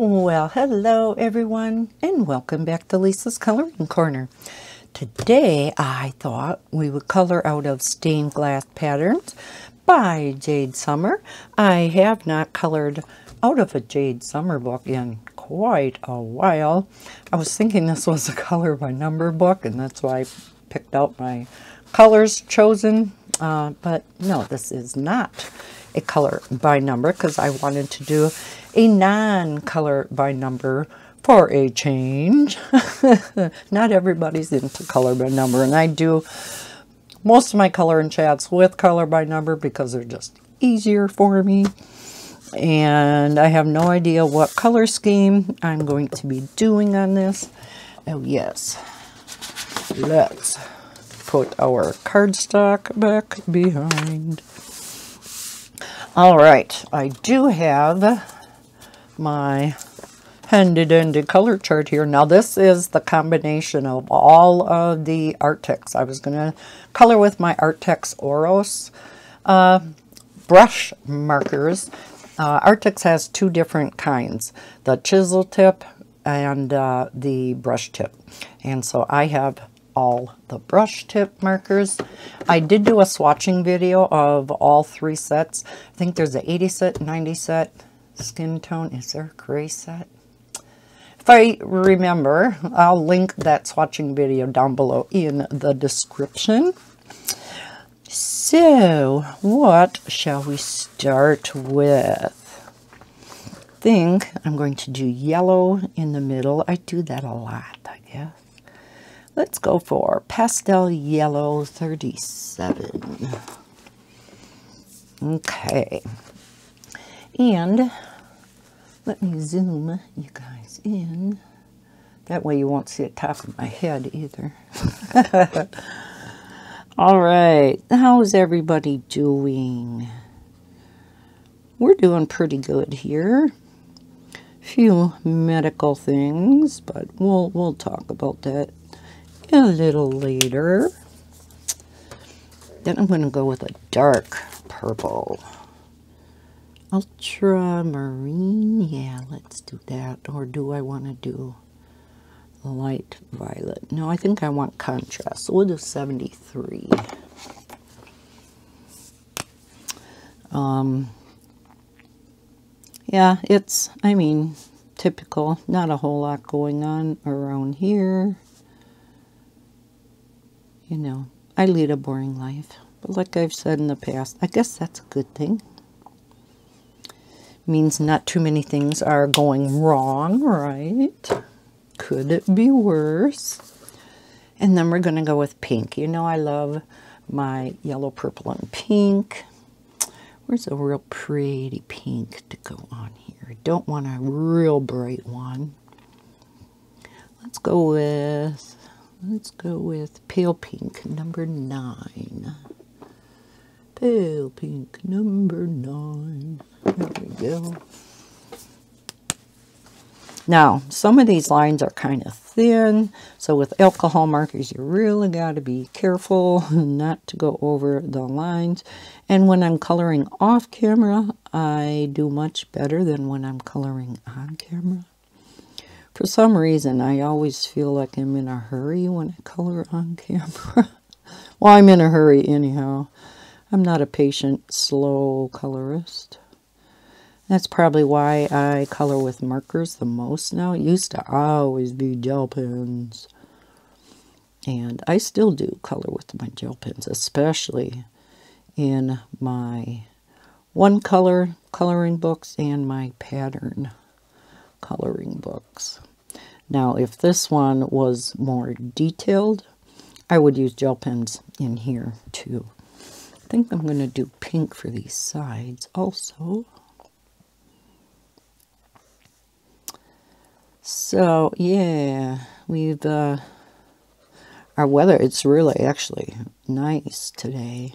Well, hello everyone, and welcome back to Lisa's Coloring Corner. Today I thought we would color out of Stained Glass Patterns by Jade Summer. I have not colored out of a Jade Summer book in quite a while. I was thinking this was a color by number book, and that's why I picked out my colors chosen, but no, this is not a color by number because I wanted to do a non-color by number for a change. Not everybody's into color by number, and I do most of my coloring chats with color by number because they're just easier for me. And I have no idea what color scheme I'm going to be doing on this. Oh yes, let's put our cardstock back behind. All right, I do have my handy-dandy color chart here. Now this is the combination of all of the Arrtx. I was going to color with my Arrtx Oros brush markers. Arrtx has two different kinds, the chisel tip and the brush tip. And so I have all the brush tip markers. I did do a swatching video of all three sets. I think there's an 80 set, 90 set, skin tone. Is there a gray set? If I remember, I'll link that swatching video down below in the description. So what shall we start with? I think I'm going to do yellow in the middle. I do that a lot, I guess. Let's go for pastel yellow 37. Okay. And let me zoom you guys in. That way you won't see the top of my head either. All right, how's everybody doing? We're doing pretty good here. Few medical things, but we'll talk about that a little later. Then I'm going to go with a dark purple. Ultramarine, yeah, let's do that. Or do I want to do light violet? No, I think I want contrast. So we'll do 73. Yeah, it's, I mean, typical. Not a whole lot going on around here. You know, I lead a boring life. But like I've said in the past, I guess that's a good thing. Means not too many things are going wrong, right? Could it be worse? And then we're going to go with pink. You know I love my yellow, purple, and pink. Where's a real pretty pink to go on here? Don't want a real bright one. Let's go with pale pink number 9. Pale pink number 9. There we go. Now, some of these lines are kind of thin, so with alcohol markers, you really got to be careful not to go over the lines. And when I'm coloring off camera, I do much better than when I'm coloring on camera. For some reason, I always feel like I'm in a hurry when I color on camera. Well, I'm in a hurry anyhow. I'm not a patient, slow colorist. That's probably why I color with markers the most now. It used to always be gel pens. And I still do color with my gel pens, especially in my one color coloring books and my pattern coloring books. Now, if this one was more detailed, I would use gel pens in here too. I think I'm going to do pink for these sides also. So yeah, we've our weather, it's really actually nice today,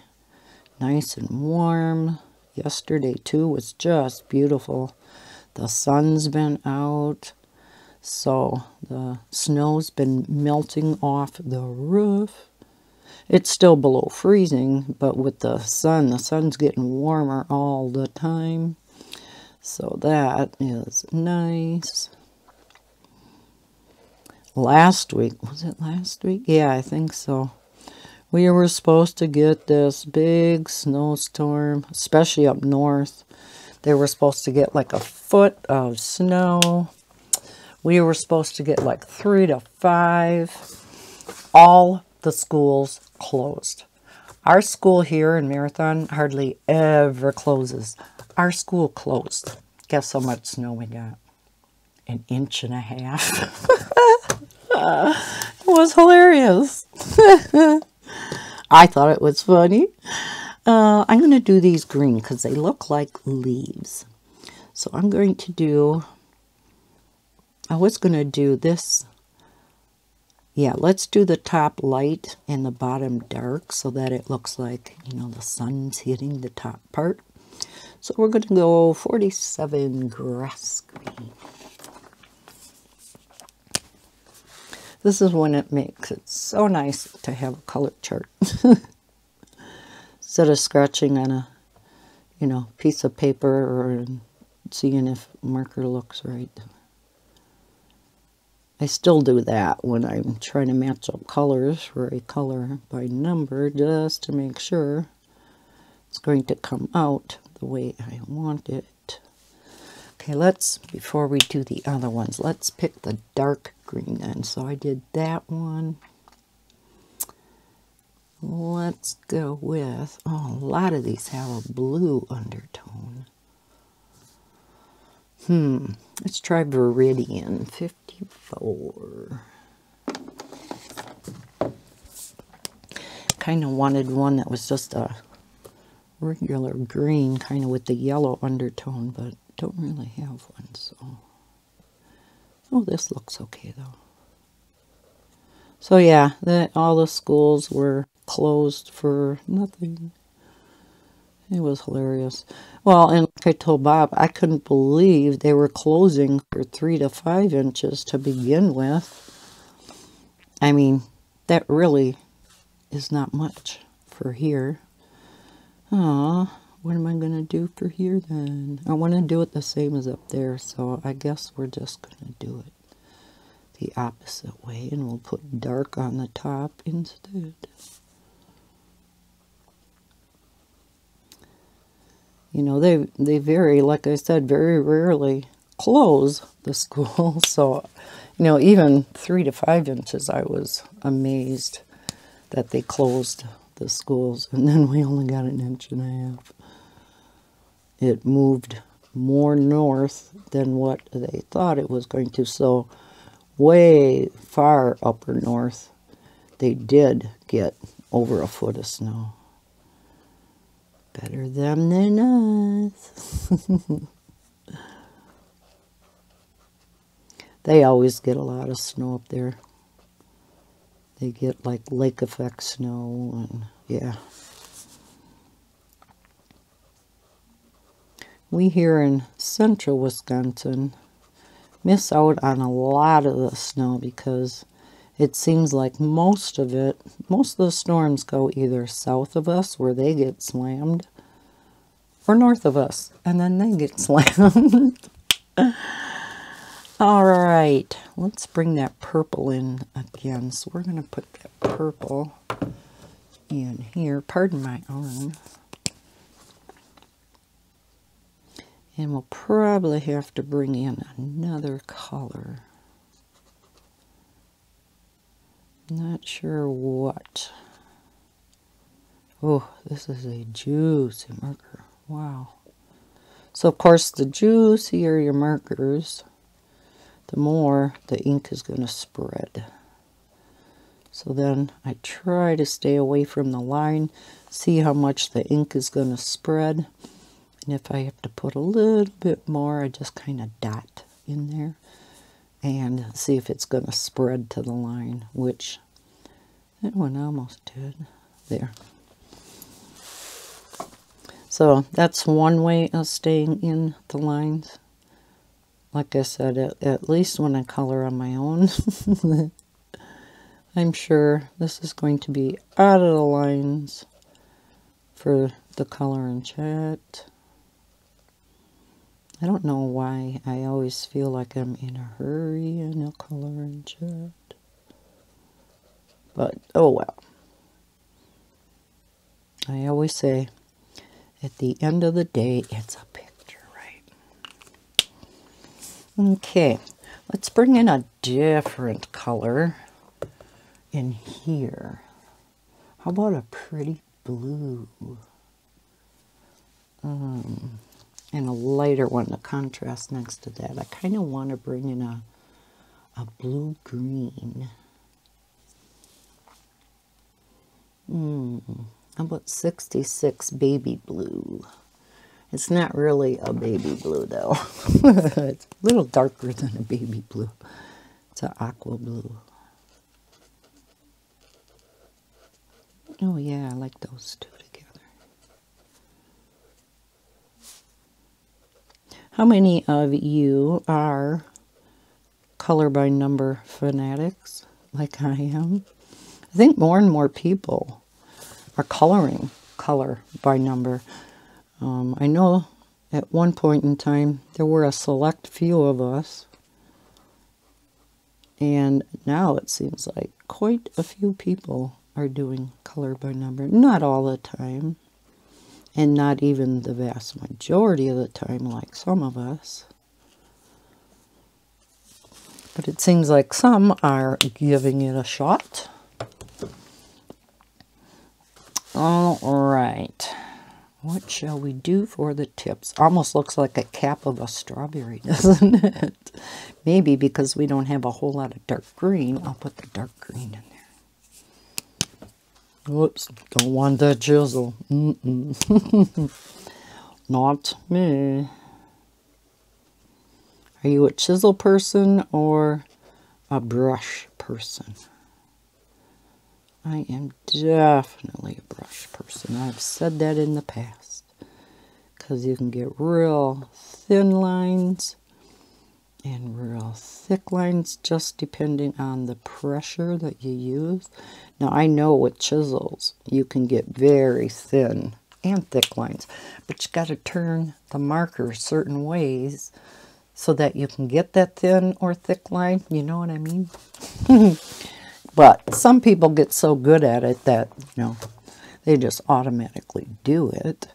nice and warm. Yesterday too was just beautiful. The sun's been out, so the snow's been melting off the roof. It's still below freezing, but with the sun, the sun's getting warmer all the time. So that is nice. Last week, was it last week? Yeah, I think so. We were supposed to get this big snowstorm, especially up north. They were supposed to get like a foot of snow. We were supposed to get like 3 to 5. All the schools closed. Our school here in Marathon hardly ever closes. Our school closed. Guess how much snow we got? 1.5 inches. It was hilarious. I thought it was funny. I'm going to do these green because they look like leaves. So I'm going to do... I was going to do this. Yeah, let's do the top light and the bottom dark so that it looks like, you know, the sun's hitting the top part. So we're going to go 47 grass green. This is when it makes it so nice to have a color chart. Instead of scratching on a, you know, piece of paper or seeing if marker looks right. I still do that when I'm trying to match up colors for a color by number just to make sure it's going to come out the way I want it. Okay, let's, before we do the other ones, let's pick the dark green then. So I did that one. Let's go with, oh, a lot of these have a blue undertone. Let's try Viridian 54. Kind of wanted one that was just a regular green, kind of with the yellow undertone, but don't really have one, so. Oh, this looks okay though. So yeah, all the schools were closed for nothing. It was hilarious. Well, and like I told Bob, I couldn't believe they were closing for 3 to 5 inches to begin with. I mean, that really is not much for here. Aw, what am I going to do for here then? I want to do it the same as up there, so I guess we're just going to do it the opposite way, and we'll put dark on the top instead. You know, they vary, like I said, very rarely close the school. So, you know, even 3 to 5 inches, I was amazed that they closed the schools. And then we only got 1.5 inches. It moved more north than what they thought it was going to. So, way far upper north, they did get over a foot of snow. Better them than us. They always get a lot of snow up there. They get like lake effect snow and yeah. We here in central Wisconsin miss out on a lot of the snow because it seems like most of the storms go either south of us where they get slammed or north of us and then they get slammed. All right, let's bring that purple in again. So we're going to put that purple in here. Pardon my arm. And we'll probably have to bring in another color. Not sure what. Oh, this is a juicy marker. Wow. So, of course, the juicier your markers, the more the ink is going to spread. So then I try to stay away from the line, see how much the ink is going to spread. And if I have to put a little bit more, I just kind of dot in there and see if it's going to spread to the line, which that one almost did. There. So that's one way of staying in the lines. Like I said, at least when I color on my own. I'm sure this is going to be out of the lines for the color in chat. I don't know why I always feel like I'm in a hurry in a coloring chat, but oh well. I always say at the end of the day, it's a picture, right? Okay, let's bring in a different color in here. How about a pretty blue? And a lighter one to contrast next to that. I kind of want to bring in a blue-green. How about 66 baby blue? It's not really a baby blue, though. It's a little darker than a baby blue. It's an aqua blue. Oh, yeah, I like those two. How many of you are color by number fanatics like I am? I think more and more people are coloring color by number. I know at one point in time there were a select few of us, and now it seems like quite a few people are doing color by number. Not all the time. And not even the vast majority of the time, like some of us. But it seems like some are giving it a shot. All right. What shall we do for the tips? Almost looks like a cap of a strawberry, doesn't it? Maybe because we don't have a whole lot of dark green. I'll put the dark green in. Whoops, don't want that chisel. Not me. Are you a chisel person or a brush person? I am definitely a brush person. I've said that in the past. Because you can get real thin lines and real thick lines just depending on the pressure that you use. Now, I know with chisels, you can get very thin and thick lines, but you got to turn the marker certain ways so that you can get that thin or thick line. You know what I mean? But some people get so good at it that, you know, they just automatically do it.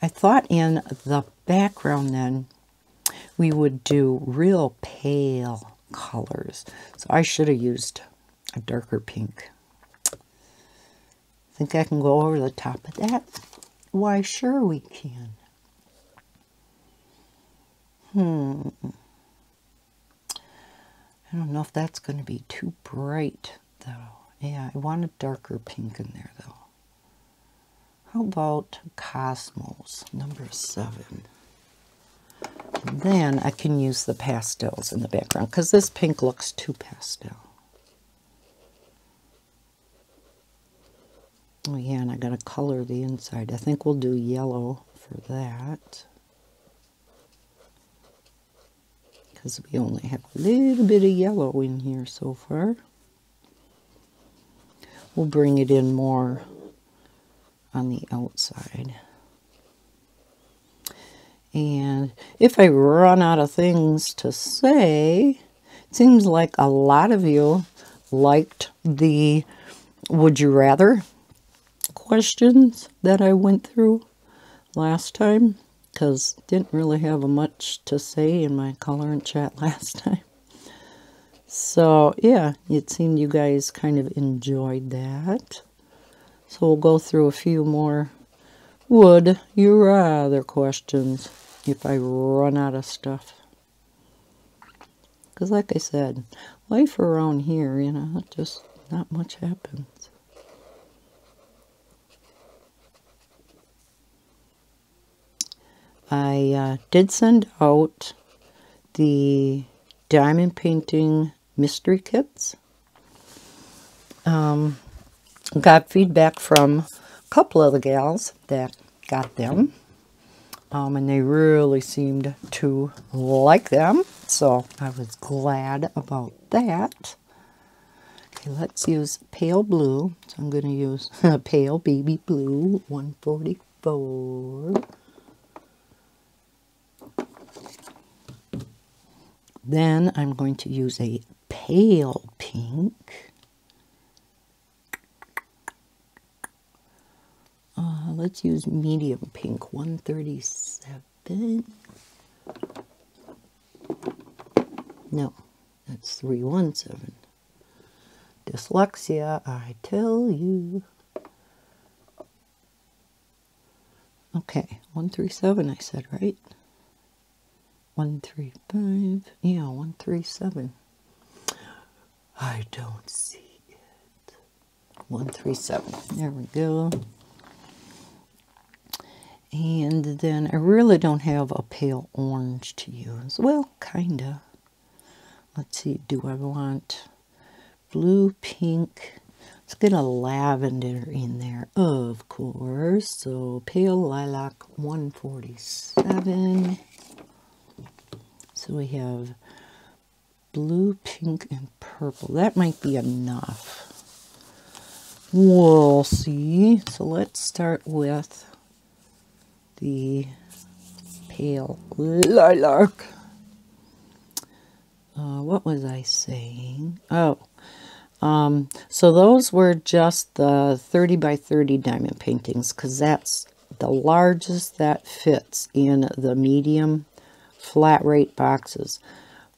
I thought in the background then, we would do real pale colors. So I should have used a darker pink. Think I can go over the top of that? Why, sure we can. I don't know if that's going to be too bright, though. Yeah, I want a darker pink in there, though. How about Cosmos, number 7? And then I can use the pastels in the background, because this pink looks too pastel. Oh yeah, and I gotta color the inside. I think we'll do yellow for that, because we only have a little bit of yellow in here so far. We'll bring it in more on the outside. And if I run out of things to say, it seems like a lot of you liked the would you rather questions that I went through last time, because didn't really have much to say in my coloring chat last time. So yeah, it seemed you guys kind of enjoyed that. So we'll go through a few more would you rather questions if I run out of stuff. Because like I said, life around here, you know, just not much happens. I did send out the diamond painting mystery kits. Got feedback from a couple of the gals that got them, and they really seemed to like them, so I was glad about that. Okay, let's use pale blue. So I'm going to use pale baby blue 144. Then I'm going to use a pale pink. Let's use medium pink, 137. No, that's 317. Dyslexia, I tell you. Okay, 137 I said, right? 135, yeah, 137. I don't see it. 137, there we go. And then I really don't have a pale orange to use. Well, kinda. Let's see, do I want blue, pink? Let's get a lavender in there, of course. So pale lilac, 147. So we have blue, pink, and purple. That might be enough. We'll see. So let's start with the pale lilac. What was I saying? Oh, so those were just the 30 by 30 diamond paintings, because that's the largest that fits in the medium flat rate boxes.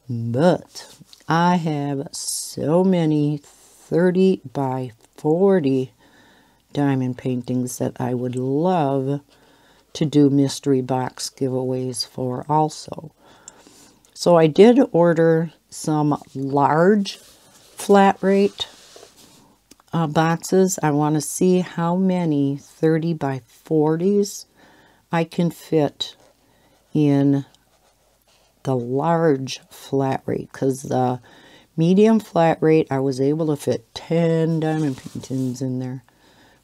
But I have so many 30 by 40 diamond paintings that I would love to do mystery box giveaways for also. So I did order some large flat rate boxes. I want to see how many 30 by 40s I can fit in the large flat rate, because the medium flat rate I was able to fit 10 diamond paintings in there,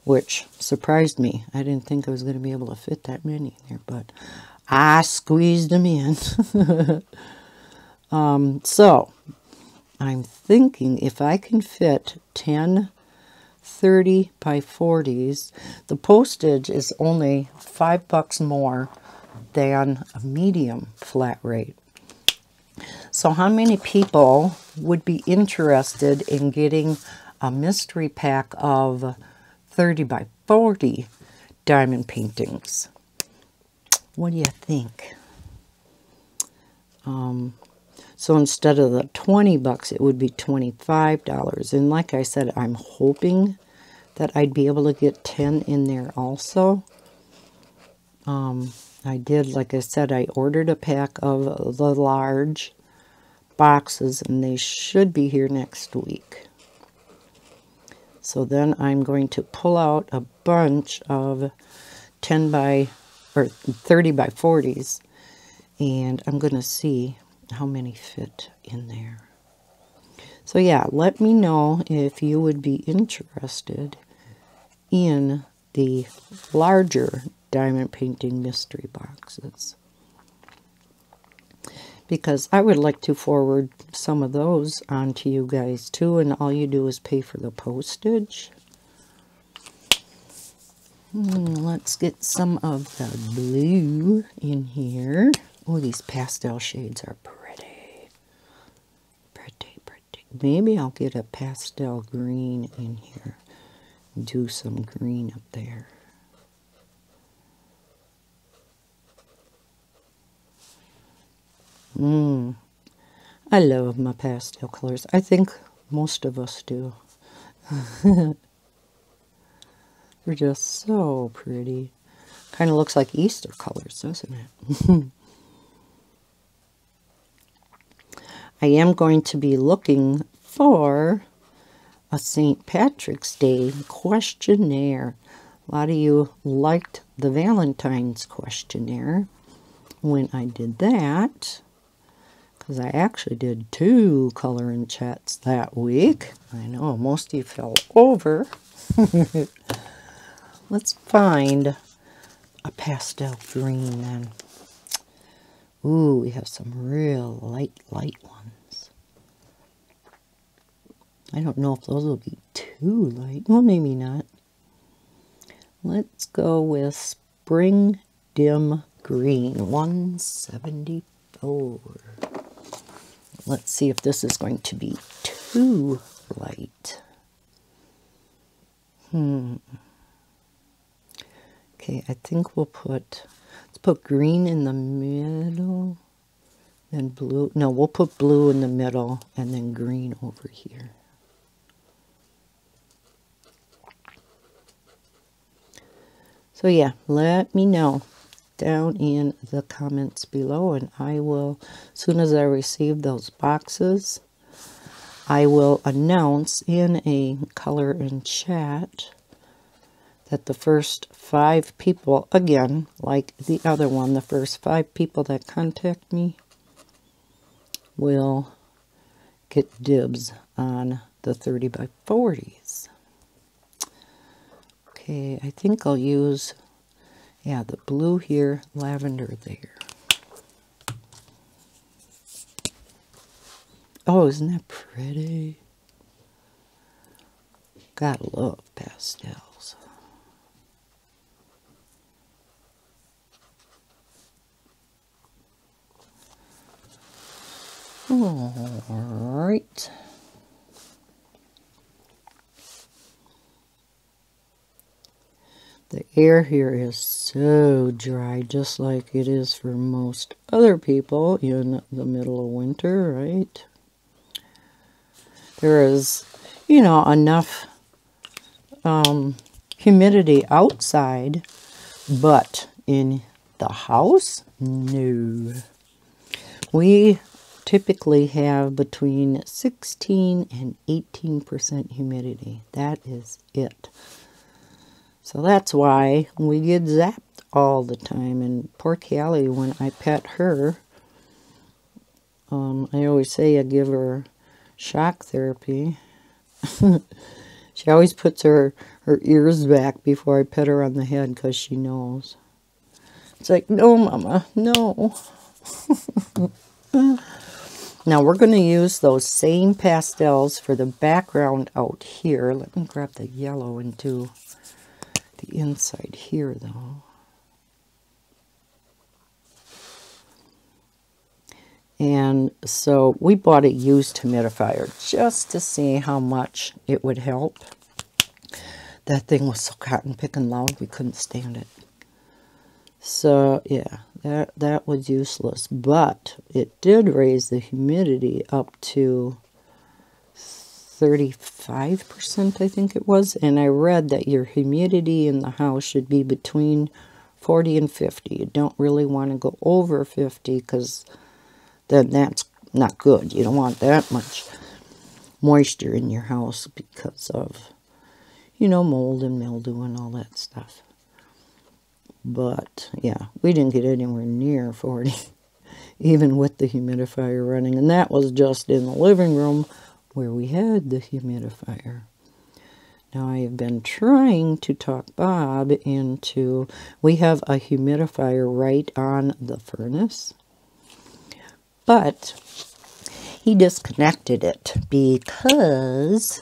which surprised me. I didn't think I was going to be able to fit that many in there, but I squeezed them in. So I'm thinking if I can fit 10 30 by 40s, the postage is only $5 more than a medium flat rate. So how many people would be interested in getting a mystery pack of 30 by 40 diamond paintings? What do you think? So instead of the $20, it would be $25. And like I said, I'm hoping that I'd be able to get 10 in there also. I did, like I said, I ordered a pack of the large boxes, and they should be here next week. So then I'm going to pull out a bunch of 10 by, or 30 by 40s, and I'm going to see how many fit in there. So yeah, let me know if you would be interested in the larger diamond painting mystery boxes, because I would like to forward some of those on to you guys too, and all you do is pay for the postage. Let's get some of the blue in here. Oh, these pastel shades are pretty. Pretty, pretty. Maybe I'll get a pastel green in here. Do some green up there. I love my pastel colors. I think most of us do. They're just so pretty. Kind of looks like Easter colors, doesn't it? I am going to be looking for a St. Patrick's Day questionnaire. A lot of you liked the Valentine's questionnaire when I did that, because I actually did 2 coloring chats that week. I know, most of you fell over. Let's find a pastel green then. Ooh, we have some real light ones. I don't know if those will be too light. Well, maybe not. Let's go with Spring Dim Green, 174. Let's see if this is going to be too light. Okay, I think we'll put, let's put green in the middle and blue. No, we'll put blue in the middle and then green over here. So yeah, let me know down in the comments below, and I will, as soon as I receive those boxes, I will announce in a color and chat that the first 5 people, again, like the other one, the first 5 people that contact me will get dibs on the 30x40s. Okay, I think I'll use, yeah, the blue here, lavender there. Oh, isn't that pretty? Gotta love pastels. All right. The air here is so dry, just like it is for most other people in the middle of winter, right? There is, you know, enough humidity outside, but in the house, no. We typically have between 16 and 18% humidity. That is it. So that's why we get zapped all the time. And poor Callie, when I pet her, I always say I give her shock therapy. She always puts her ears back before I pet her on the head because she knows. It's like, no, Mama, no. Now we're going to use those same pastels for the background out here. Let me grab the yellow and do the inside here, though. And so we bought a used humidifier just to see how much it would help. That thing was so cotton picking loud, we couldn't stand it. So yeah, that was useless, but it did raise the humidity up to 35%, I think it was, and I read that your humidity in the house should be between 40 and 50. You don't really want to go over 50 because then that's not good. You don't want that much moisture in your house because of, you know, mold and mildew and all that stuff. But yeah, we didn't get anywhere near 40, even with the humidifier running, and that was just in the living room where we had the humidifier. Now I have been trying to talk Bob into, we have a humidifier right on the furnace, but he disconnected it because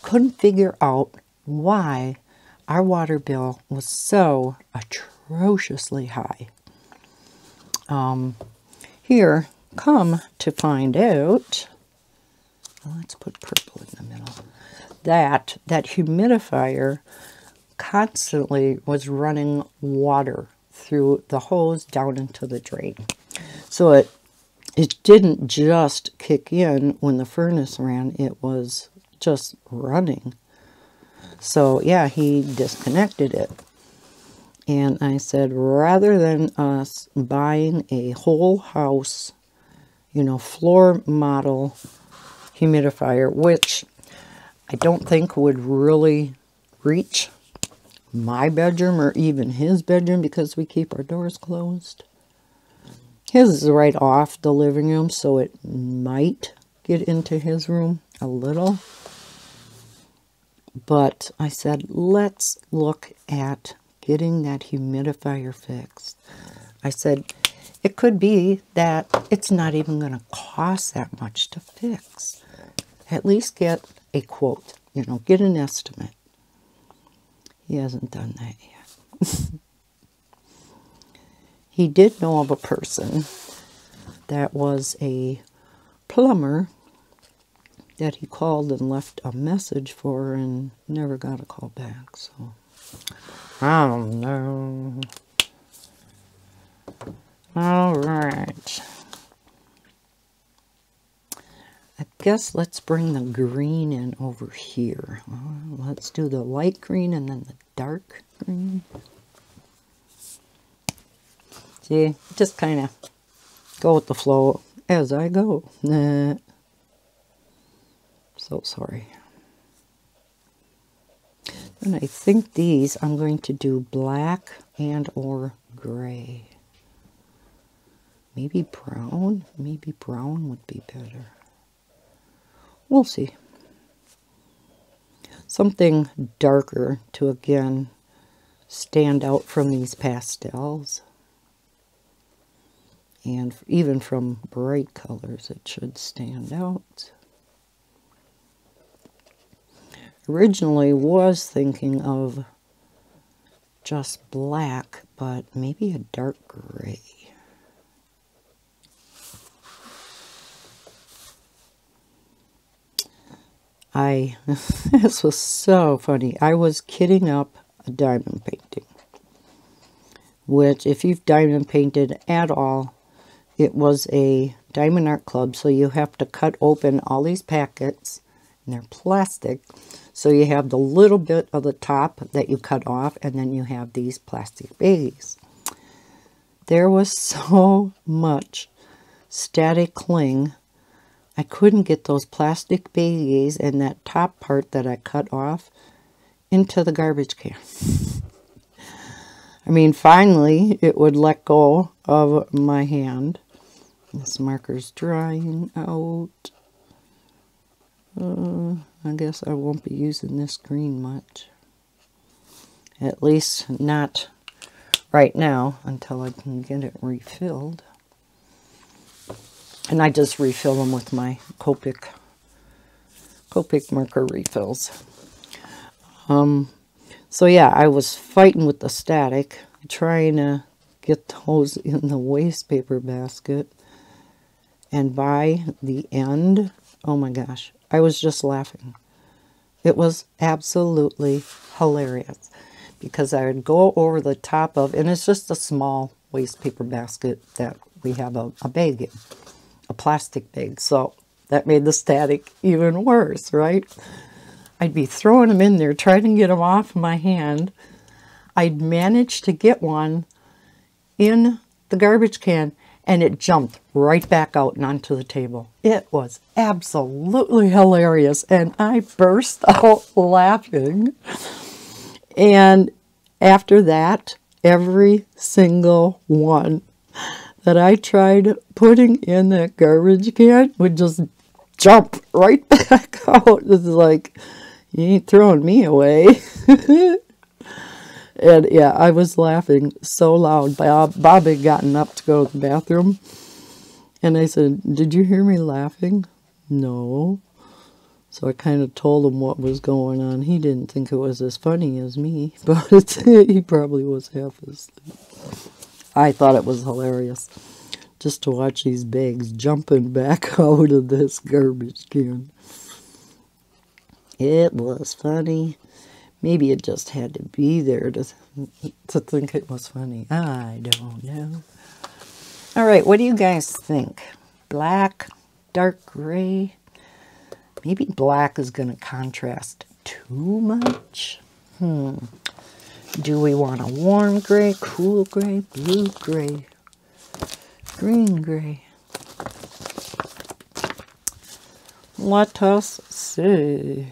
couldn't figure out why our water bill was so atrociously high. Here, come to find out, let's put purple in the middle, that humidifier constantly was running water through the hose down into the drain. So it didn't just kick in when the furnace ran, it was just running. So yeah, he disconnected it. And I said, rather than us buying a whole house, you know, floor model humidifier, which I don't think would really reach my bedroom or even his bedroom because we keep our doors closed. His is right off the living room, so it might get into his room a little. But I said, let's look at getting that humidifier fixed. I said, it could be that it's not even going to cost that much to fix. At least get a quote, you know, get an estimate. He hasn't done that yet. He did know of a person that was a plumber that he called and left a message for and never got a call back, so I don't know. All right. I guess let's bring the green in over here. Let's do the light green and then the dark green. See, just kind of go with the flow as I go. So sorry. And I think these I'm going to do black and or gray. Maybe brown. Maybe brown would be better. We'll see. Something darker to again stand out from these pastels. And even from bright colors, it should stand out. Originally was thinking of just black, but maybe a dark gray. This was so funny. I was kitting up a diamond painting, which if you've diamond painted at all, it was a Diamond Art Club. So you have to cut open all these packets, and they're plastic. So you have the little bit of the top that you cut off, and then you have these plastic baggies. There was so much static cling. I couldn't get those plastic baggies and that top part that I cut off into the garbage can. I mean, finally, it would let go of my hand. This marker's drying out. I guess I won't be using this green much. At least not right now until I can get it refilled. And I just refill them with my Copic marker refills. So yeah, I was fighting with the static, trying to get those in the waste paper basket. And by the end, oh my gosh, I was just laughing. It was absolutely hilarious because I would go over the top of, and it's just a small waste paper basket that we have a bag in. A plastic bag, so that made the static even worse, right? I'd be throwing them in there, trying to get them off my hand. I'd managed to get one in the garbage can, and it jumped right back out and onto the table. It was absolutely hilarious, and I burst out laughing. And after that, every single one that I tried putting in that garbage can would just jump right back out. It's like, you ain't throwing me away. And yeah, I was laughing so loud. Bob had gotten up to go to the bathroom. And I said, did you hear me laughing? No. So I kind of told him what was going on. He didn't think it was as funny as me, but he probably was half asleep. I thought it was hilarious just to watch these bags jumping back out of this garbage can. It was funny. Maybe it just had to be there to think it was funny. I don't know. All right, what do you guys think? Black, dark gray. Maybe black is going to contrast too much. Do we want a warm gray, cool gray, blue gray, green gray? Let us see.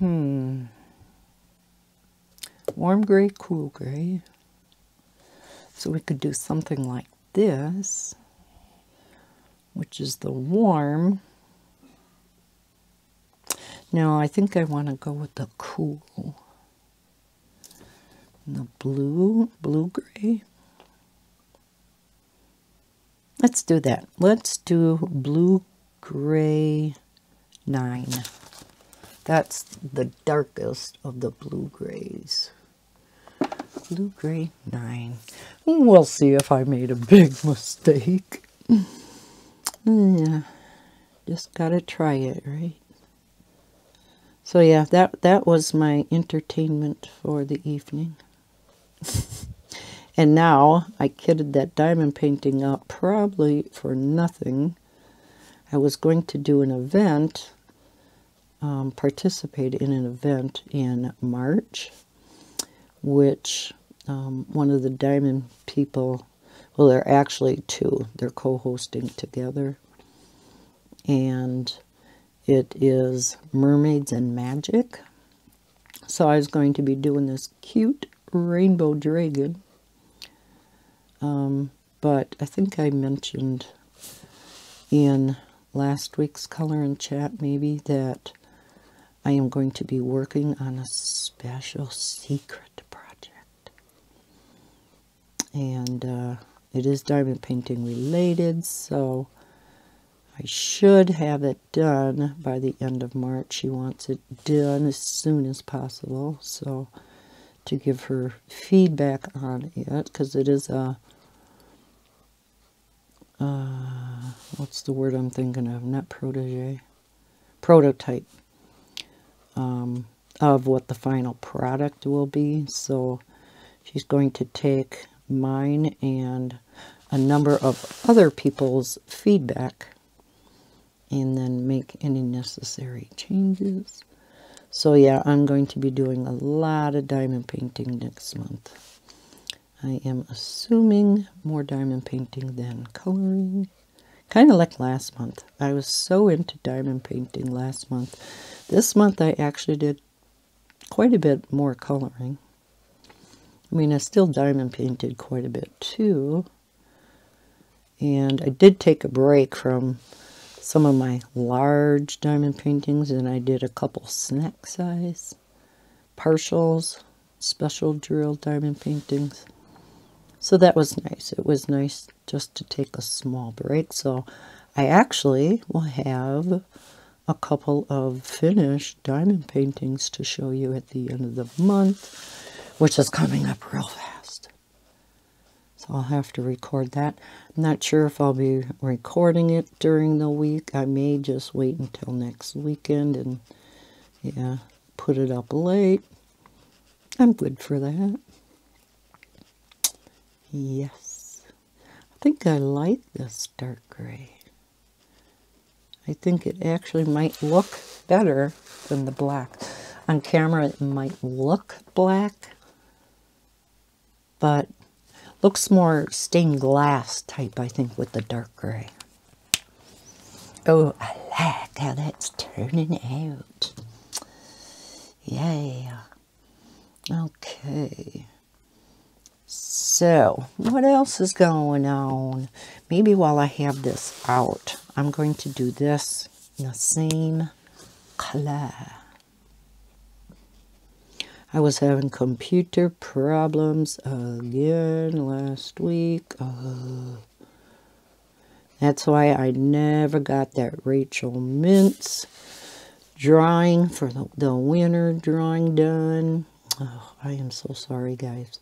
Warm gray, cool gray. So we could do something like this, which is the warm. No, I think I want to go with the cool. The blue-gray. Let's do that. Let's do blue-gray 9. That's the darkest of the blue-grays. Blue-gray 9. We'll see if I made a big mistake. Yeah, just gotta try it, right? So yeah, that was my entertainment for the evening. And now I kitted that diamond painting up probably for nothing. I was going to do an event, participate in an event in March, which one of the diamond people, well, they're actually two, they're co-hosting together, and it is Mermaids and Magic. So I was going to be doing this cute rainbow dragon, but I think I mentioned in last week's Color and Chat maybe that I am going to be working on a special secret project, and it is diamond painting related, so I should have it done by the end of March. She wants it done as soon as possible, so to give her feedback on it, because it is a what's the word I'm thinking of? Not protege, prototype of what the final product will be. So she's going to take mine and a number of other people's feedback and then make any necessary changes. So yeah, I'm going to be doing a lot of diamond painting next month. I am assuming more diamond painting than coloring. Kind of like last month. I was so into diamond painting last month. This month I actually did quite a bit more coloring. I mean, I still diamond painted quite a bit too. And I did take a break from some of my large diamond paintings, and I did a couple snack size, partials, special drill diamond paintings. So that was nice. It was nice just to take a small break. So I actually will have a couple of finished diamond paintings to show you at the end of the month, which is coming up real fast. So I'll have to record that. I'm not sure if I'll be recording it during the week. I may just wait until next weekend and, yeah, put it up late. I'm good for that. Yes, I think I like this dark gray. I think it actually might look better than the black. On camera it might look black, but looks more stained glass type, I think, with the dark gray. Oh, I like how that's turning out. Yeah. Okay. So, what else is going on? Maybe while I have this out, I'm going to do this in the same color. I was having computer problems again last week. That's why I never got that Rachel Mintz drawing for the winter drawing done. Oh, I am so sorry, guys.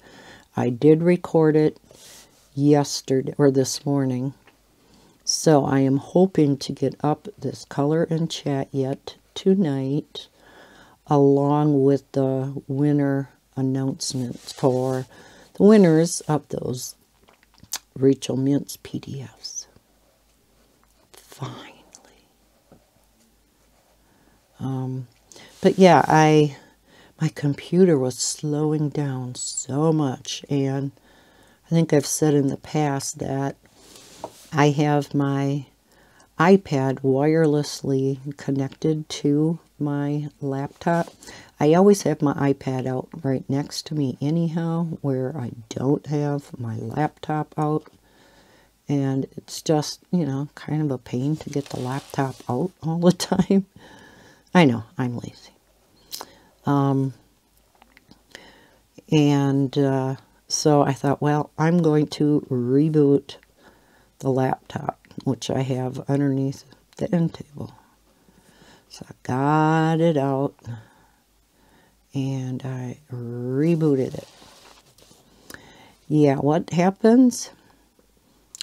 I did record it yesterday or this morning, so I am hoping to get up this Color and Chat yet tonight, along with the winner announcements for the winners of those Rachel Mintz PDFs. Finally. But yeah, my computer was slowing down so much, and I think I've said in the past that I have my iPad wirelessly connected to my laptop. I always have my iPad out right next to me anyhow, where I don't have my laptop out, and it's just, you know, kind of a pain to get the laptop out all the time. I know, I'm lazy. So I thought, well, I'm going to reboot the laptop, which I have underneath the end table. So I got it out and I rebooted it. Yeah, what happens?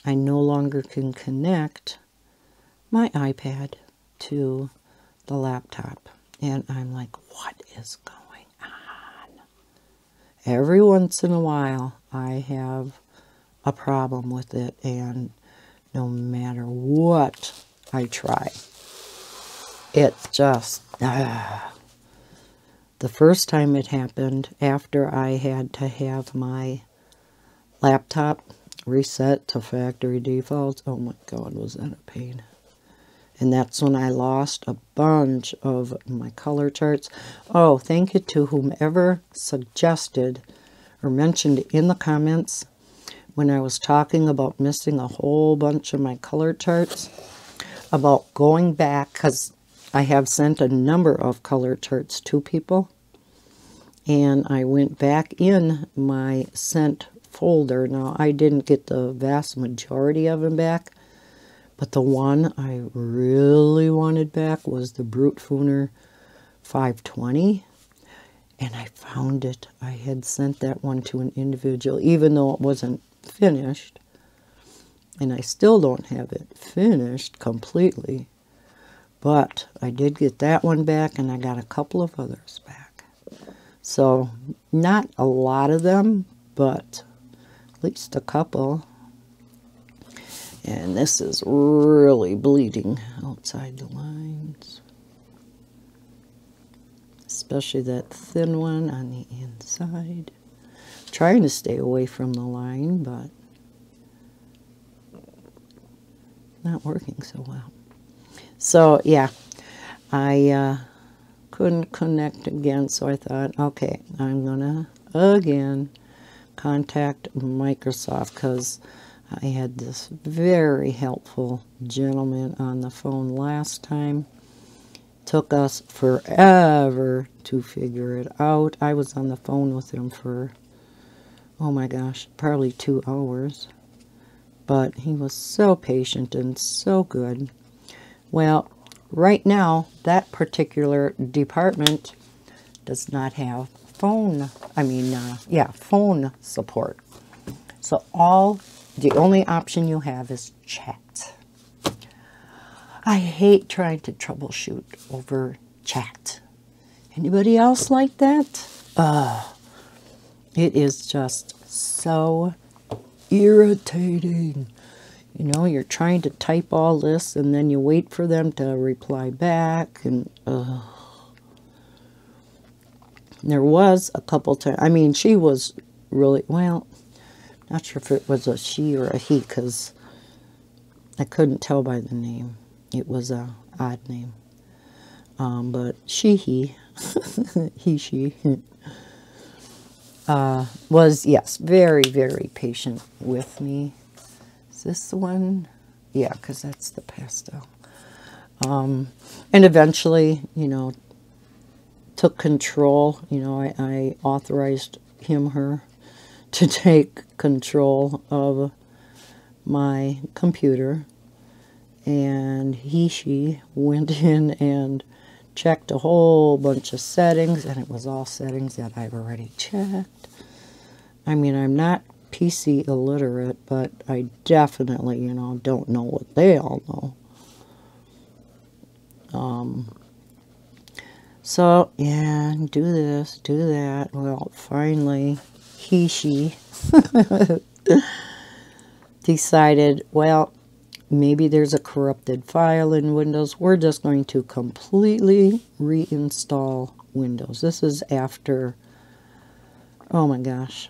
I no longer can connect my iPad to the laptop. And I'm like, what is going on? Every once in a while, I have a problem with it, and no matter what I try, it just... The first time it happened, after I had to have my laptop reset to factory default, oh my God, was that a pain. And that's when I lost a bunch of my color charts. Oh, thank you to whomever suggested or mentioned in the comments when I was talking about missing a whole bunch of my color charts, about going back, because I have sent a number of color charts to people, and I went back in my sent folder. Now, I didn't get the vast majority of them back, but the one I really wanted back was the Brute Fooner 520, and I found it. I had sent that one to an individual, even though it wasn't finished, and I still don't have it finished completely. But I did get that one back, and I got a couple of others back. So not a lot of them, but at least a couple. And this is really bleeding outside the lines. Especially that thin one on the inside. I'm trying to stay away from the line, but not working so well. So, yeah, I couldn't connect again, so I thought, okay, I'm going to, again, contact Microsoft, because I had this very helpful gentleman on the phone last time. Took us forever to figure it out. I was on the phone with him for, oh my gosh, probably 2 hours. But he was so patient and so good. Well, right now, that particular department does not have phone support. So the only option you have is chat. I hate trying to troubleshoot over chat. Anybody else like that? It is just so irritating. You know, you're trying to type all this, and then you wait for them to reply back, and there was a couple times, I mean, she was really, well, not sure if it was a she or a he, because I couldn't tell by the name. It was a odd name. But she, he, he, she, was, yes, very, very patient with me. This one, yeah, because that's the pastel, and eventually, you know, took control. You know, I authorized her to take control of my computer, and she went in and checked a whole bunch of settings, and it was all settings that I've already checked. I mean, I'm not PC illiterate, but I definitely, you know, don't know what they all know. So, yeah, do this, do that. Well, finally, she decided, well, maybe there's a corrupted file in Windows. We're just going to completely reinstall Windows. This is after, oh my gosh,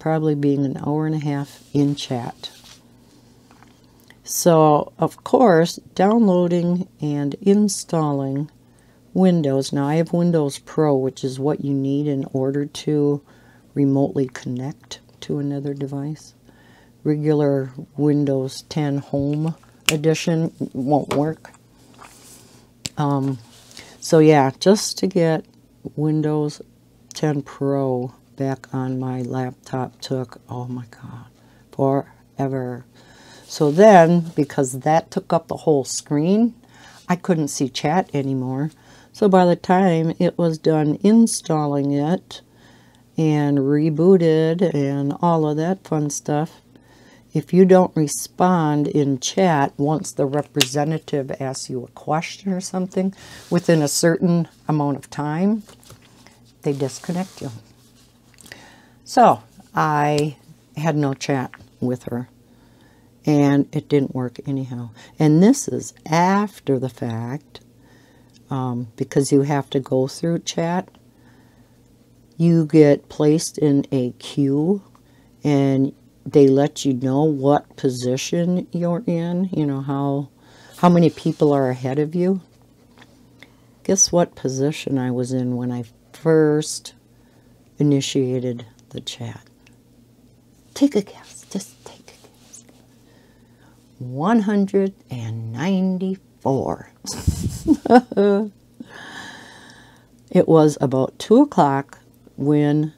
probably being an hour and a half in chat. So, of course, downloading and installing Windows. Now, I have Windows Pro, which is what you need in order to remotely connect to another device. Regular Windows 10 Home Edition won't work. So, yeah, just to get Windows 10 Pro back on my laptop took, oh my God, forever. So then, because that took up the whole screen, I couldn't see chat anymore. So by the time it was done installing it and rebooted and all of that fun stuff, If you don't respond in chat once the representative asks you a question or something within a certain amount of time, they disconnect you. So I had no chat with her, and it didn't work anyhow. And this is after the fact, because you have to go through chat. You get placed in a queue, and they let you know what position you're in, you know, how many people are ahead of you. Guess what position I was in when I first initiated the chat? Take a guess, just take a guess. 194. It was about 2 o'clock when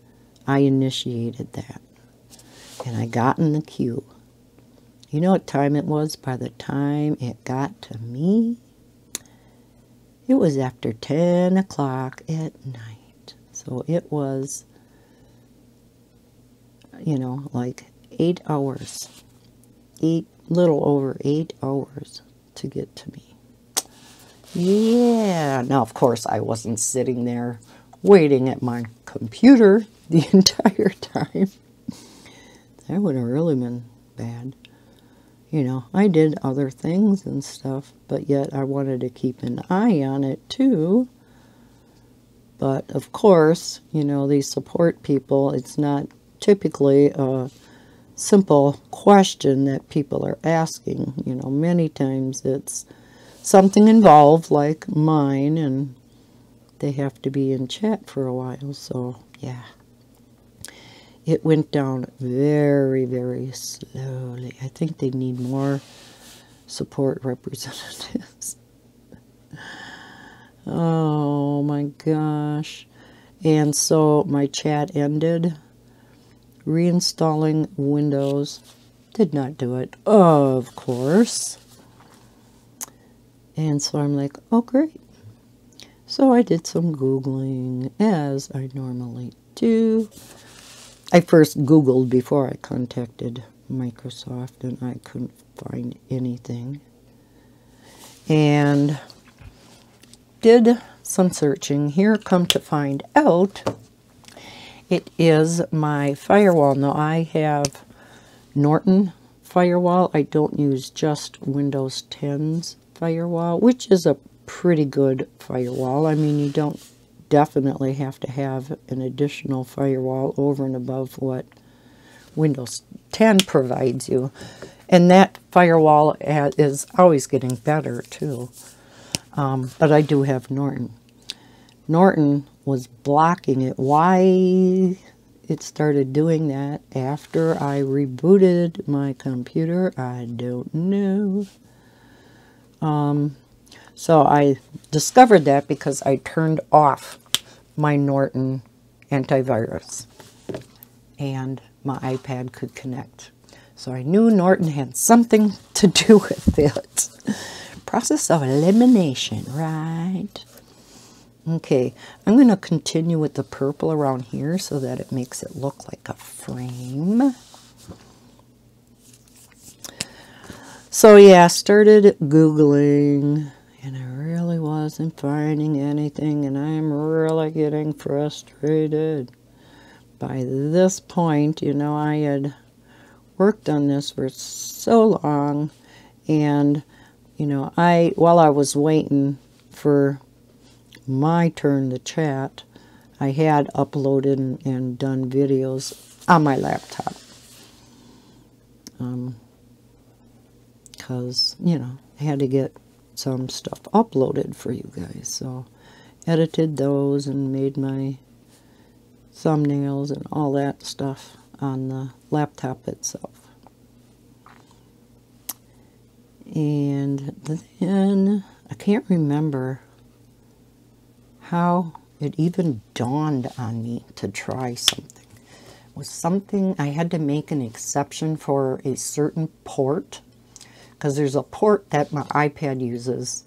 I initiated that. And I got in the queue. You know what time it was by the time it got to me? It was after 10 o'clock at night. So it was, you know, like 8 hours. Little over 8 hours to get to me. Yeah. Now, of course, I wasn't sitting there waiting at my computer the entire time. That would have really been bad. You know, I did other things and stuff, but yet I wanted to keep an eye on it too. But of course, you know, these support people, it's not typically a simple question that people are asking. You know, many times it's something involved like mine, and they have to be in chat for a while. So, yeah. It went down very, very slowly. I think they need more support representatives. Oh my gosh. And so my chat ended. Reinstalling Windows. Did not do it, of course. And so I'm like, oh great. So I did some Googling as I normally do. I first Googled before I contacted Microsoft, and I couldn't find anything. And did some searching. Here, come to find out, it is my firewall. Now, I have Norton firewall. I don't use just Windows 10's firewall, which is a pretty good firewall. I mean, you don't definitely have to have an additional firewall over and above what Windows 10 provides you. And that firewall is always getting better too. But I do have Norton. Norton was blocking it. Why it started doing that after I rebooted my computer, I don't know. So I discovered that because I turned off my Norton antivirus and my iPad could connect. So I knew Norton had something to do with it. Process of elimination, right? Okay, I'm going to continue with the purple around here so that it makes it look like a frame. So yeah, started Googling. And I really wasn't finding anything, and I'm really getting frustrated. By this point, you know, I had worked on this for so long, and, you know, while I was waiting for my turn to chat, I had uploaded and done videos on my laptop. 'Cause, you know, I had to get some stuff uploaded for you guys, so edited those and made my thumbnails and all that stuff on the laptop itself. And then I can't remember how it even dawned on me to try something. It was something I had to make an exception for a certain port, because there's a port that my iPad uses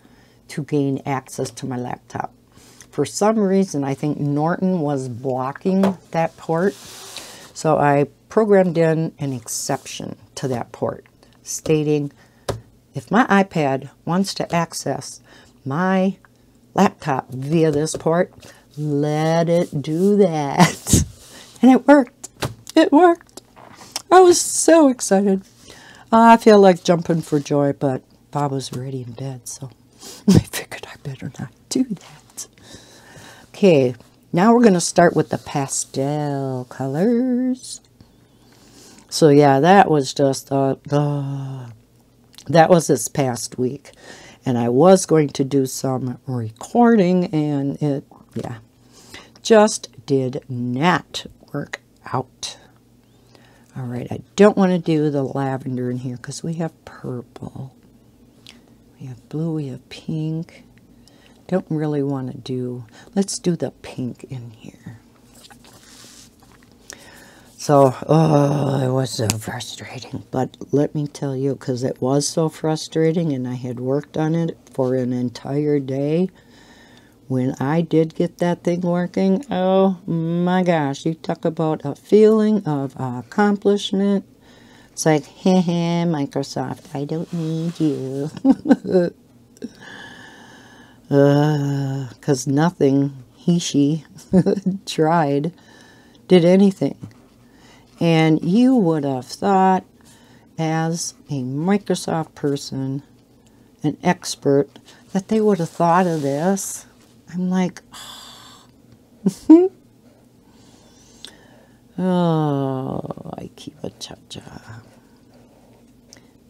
to gain access to my laptop. For some reason, I think Norton was blocking that port. So I programmed in an exception to that port, stating if my iPad wants to access my laptop via this port, let it do that. And it worked. It worked. I was so excited. I feel like jumping for joy, but Bob was already in bed, so I figured I better not do that. Okay, now we're going to start with the pastel colors. So yeah, that was just that was this past week, and I was going to do some recording, and it, yeah, just did not work out. All right, I don't want to do the lavender in here because we have purple. We have blue, we have pink. Don't really want to do, let's do the pink in here. So, oh, it was so frustrating. But let me tell you, because it was so frustrating and I had worked on it for an entire day, when I did get that thing working, oh my gosh, you talk about a feeling of accomplishment. It's like, heh heh, Microsoft, I don't need you. Because nothing he, she tried, did anything. And you would have thought, as a Microsoft person, an expert, that they would have thought of this. I'm like, oh, oh, I keep a cha-cha.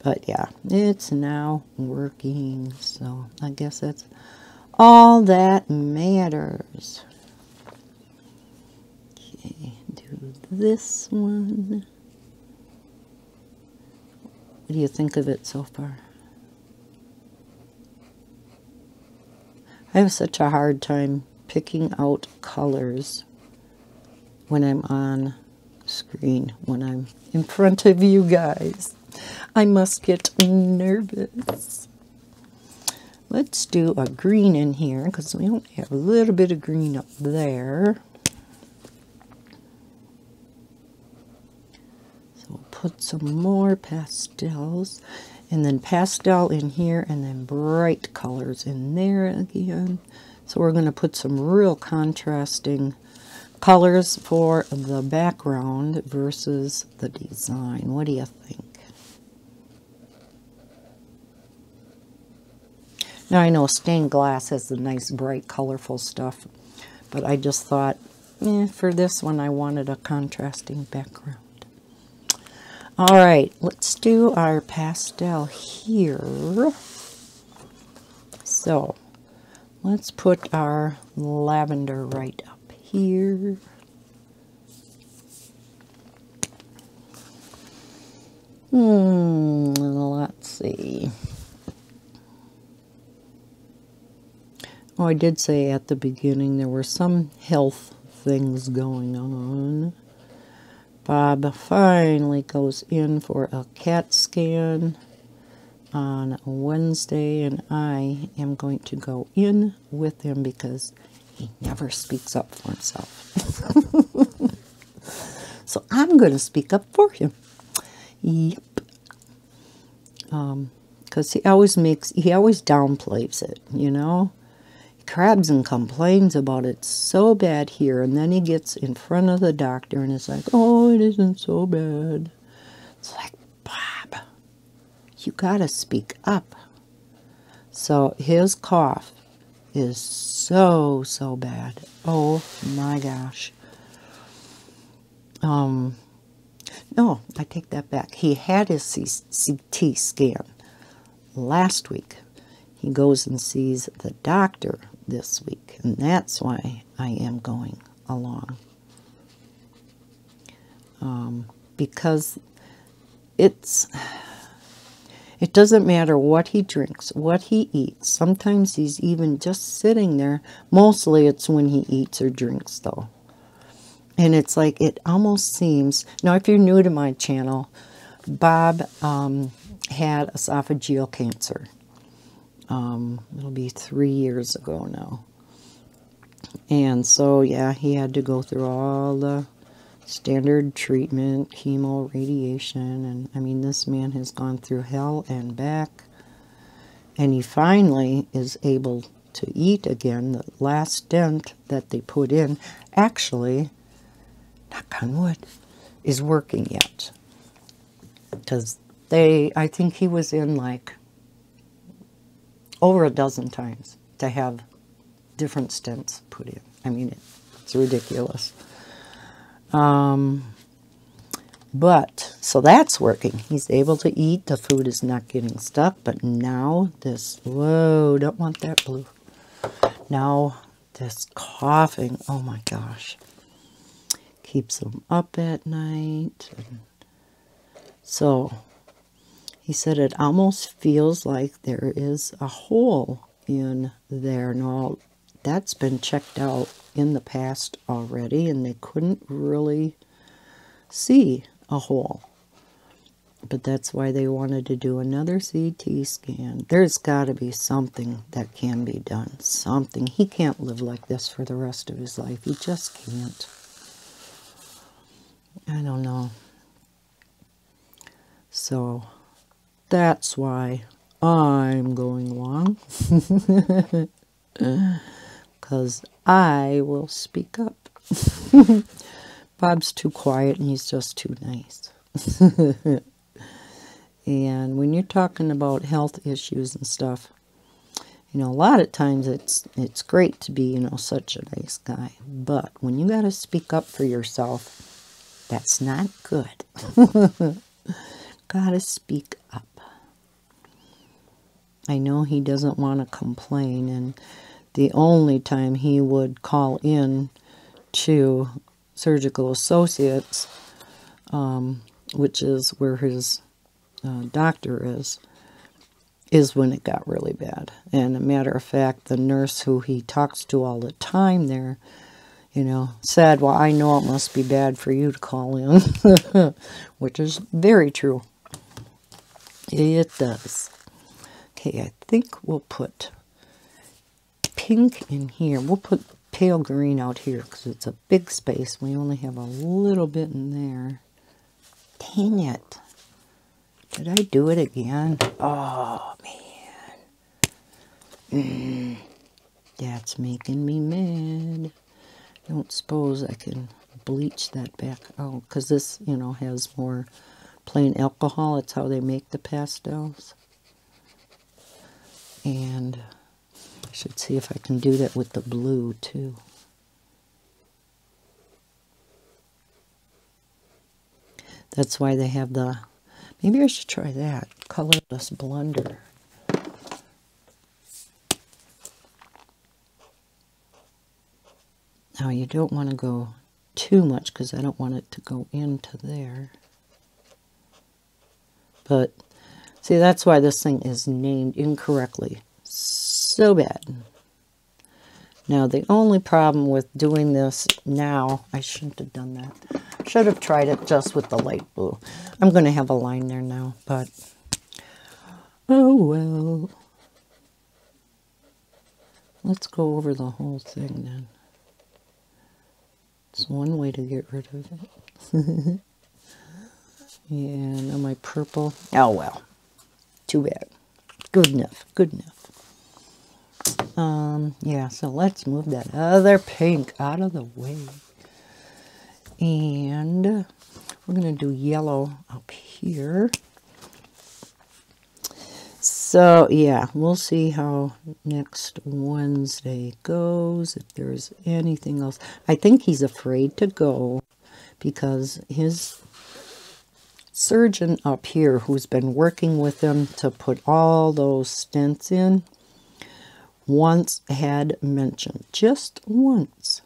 But yeah, it's now working, so I guess that's all that matters. Okay, do this one. What do you think of it so far? I have such a hard time picking out colors when I'm on screen, when I'm in front of you guys. I must get nervous. Let's do a green in here because we only have a little bit of green up there. So we'll put some more pastels. And then pastel in here, and then bright colors in there again. So we're going to put some real contrasting colors for the background versus the design. What do you think? Now I know stained glass has the nice bright colorful stuff, but I just thought, for this one I wanted a contrasting background. All right, let's do our pastel here. So let's put our lavender right up here. Let's see. Oh, I did say at the beginning there were some health things going on. Bob finally goes in for a CAT scan on Wednesday, and I am going to go in with him because he never speaks up for himself. So I'm going to speak up for him. Yep. Because he always downplays it, you know. Crabs and complains about it so bad here, and then he gets in front of the doctor and it's like, oh, it isn't so bad. It's like, Bob, you gotta speak up. So his cough is so bad. Oh my gosh. No, I take that back. He had his CT scan last week. He goes and sees the doctor this week, and that's why I am going along. Because it doesn't matter what he drinks, what he eats. Sometimes he's even just sitting there. Mostly it's when he eats or drinks, though. And it's like it almost seems... Now, if you're new to my channel, Bob had esophageal cancer. It'll be 3 years ago now. And so, yeah, he had to go through all the standard treatment, chemo, radiation, and I mean, this man has gone through hell and back, and he finally is able to eat again. The last stent that they put in, actually, knock on wood, is working yet, because they, I think he was in like over a dozen times to have different stents put in. I mean, it's ridiculous. But, so that's working. He's able to eat. The food is not getting stuck. But now this, whoa, don't want that blue. Now this coughing, oh my gosh. Keeps him up at night. And so he said it almost feels like there is a hole in there. Now that's been checked out in the past already, and they couldn't really see a hole, but that's why they wanted to do another CT scan. There's got to be something that can be done, something. He can't live like this for the rest of his life. He just can't. I don't know. So that's why I'm going along, because I will speak up. Bob's too quiet and he's just too nice. And when you're talking about health issues and stuff, you know, a lot of times it's great to be, you know, such a nice guy. But when you got to speak up for yourself, that's not good. Gotta speak up. I know he doesn't want to complain, and the only time he would call in to Surgical Associates, which is where his doctor is when it got really bad. And a matter of fact, the nurse who he talks to all the time there, you know, said, well, I know it must be bad for you to call in, which is very true. It does. Okay, I think we'll put pink in here. We'll put pale green out here because it's a big space. We only have a little bit in there. Dang it. Did I do it again? Oh, man. That's making me mad. I don't suppose I can bleach that back out because this, you know, has more plain alcohol. It's how they make the pastels. And I should see if I can do that with the blue too. That's why they have the, maybe I should try that, colorless blender. Now you don't want to go too much because I don't want it to go into there. But see, that's why this thing is named incorrectly. So bad. Now, the only problem with doing this now, I shouldn't have done that. Should have tried it just with the light blue. I'm going to have a line there now, but oh well. Let's go over the whole thing then. It's one way to get rid of it. Yeah, now my purple. Oh well. Too bad. Good enough. Good enough. Yeah, so let's move that other pink out of the way. And we're going to do yellow up here. So, yeah, we'll see how next Wednesday goes, if there's anything else. I think he's afraid to go because his surgeon up here, who's been working with him to put all those stents in, once had mentioned, just once,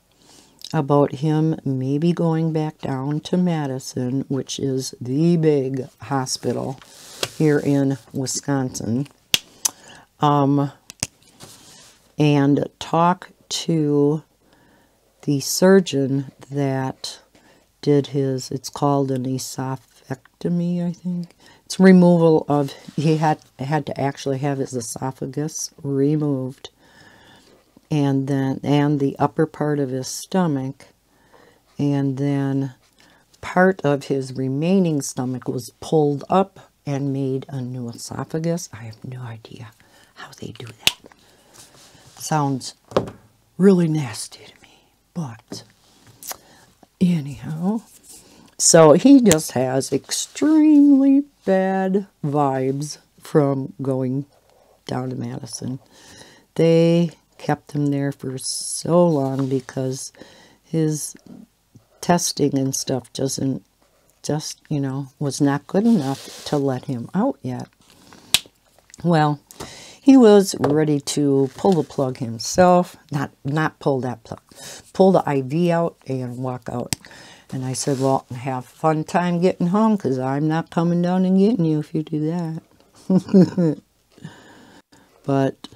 about him maybe going back down to Madison, which is the big hospital here in Wisconsin, and talk to the surgeon that did his, it's called an esophectomy, I think. It's removal of, he had to actually have his esophagus removed, and then the upper part of his stomach, and then part of his remaining stomach was pulled up and made a new esophagus. I have no idea how they do that. Sounds really nasty to me, but anyhow. So he just has extremely bad vibes from going down to Madison. They kept him there for so long because his testing and stuff was not good enough to let him out yet. Well, he was ready to pull the plug himself, not pull that plug, pull the IV out and walk out. And I said, well, have fun time getting home because I'm not coming down and getting you if you do that. But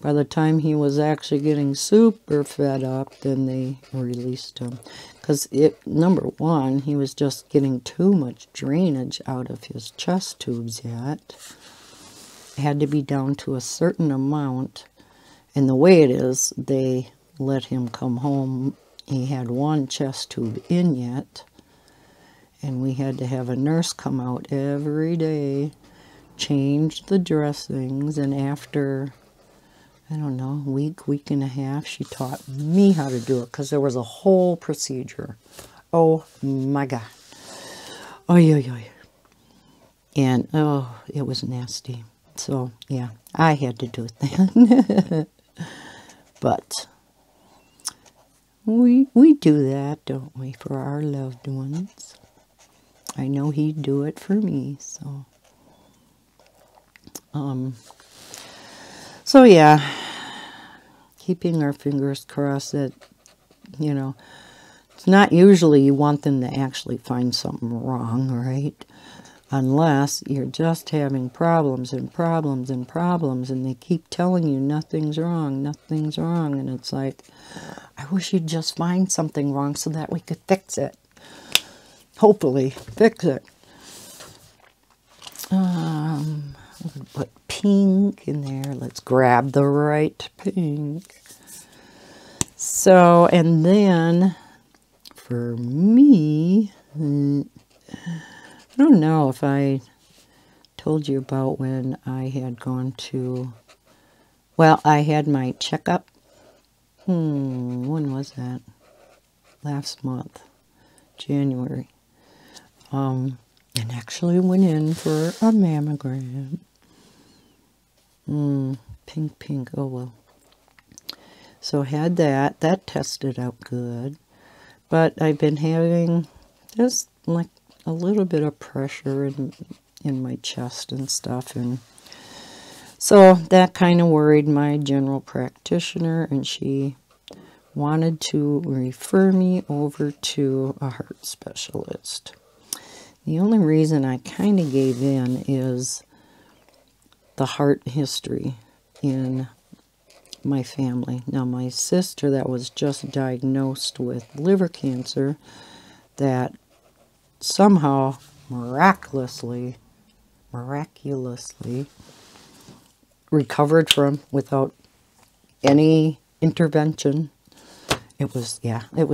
by the time he was actually getting super fed up, then they released him. Because, number one, he was just getting too much drainage out of his chest tubes yet. It had to be down to a certain amount. And the way it is, they let him come home. He had one chest tube in yet. And we had to have a nurse come out every day, change the dressings, and after, I don't know, week and a half, she taught me how to do it because there was a whole procedure. Oh my God. Oh, yeah. And oh, it was nasty. So yeah, I had to do it then. But we do that, don't we, for our loved ones. I know he'd do it for me, so. So yeah, keeping our fingers crossed that, you know, it's not usually you want them to actually find something wrong, right? Unless you're just having problems and they keep telling you nothing's wrong. And it's like, I wish you'd just find something wrong so that we could fix it. Hopefully, fix it. Put pink in there. Let's grab the right pink. So, and then for me, I don't know if I told you about when I had gone to, well, I had my checkup. When was that? Last month, January. And actually went in for a mammogram. Pink, oh well. So had that. That tested out good. But I've been having just like a little bit of pressure in my chest and stuff. And so that kind of worried my general practitioner. And she wanted to refer me over to a heart specialist. The only reason I kind of gave in is the heart history in my family. Now, my sister that was just diagnosed with liver cancer, that somehow miraculously recovered from without any intervention. It was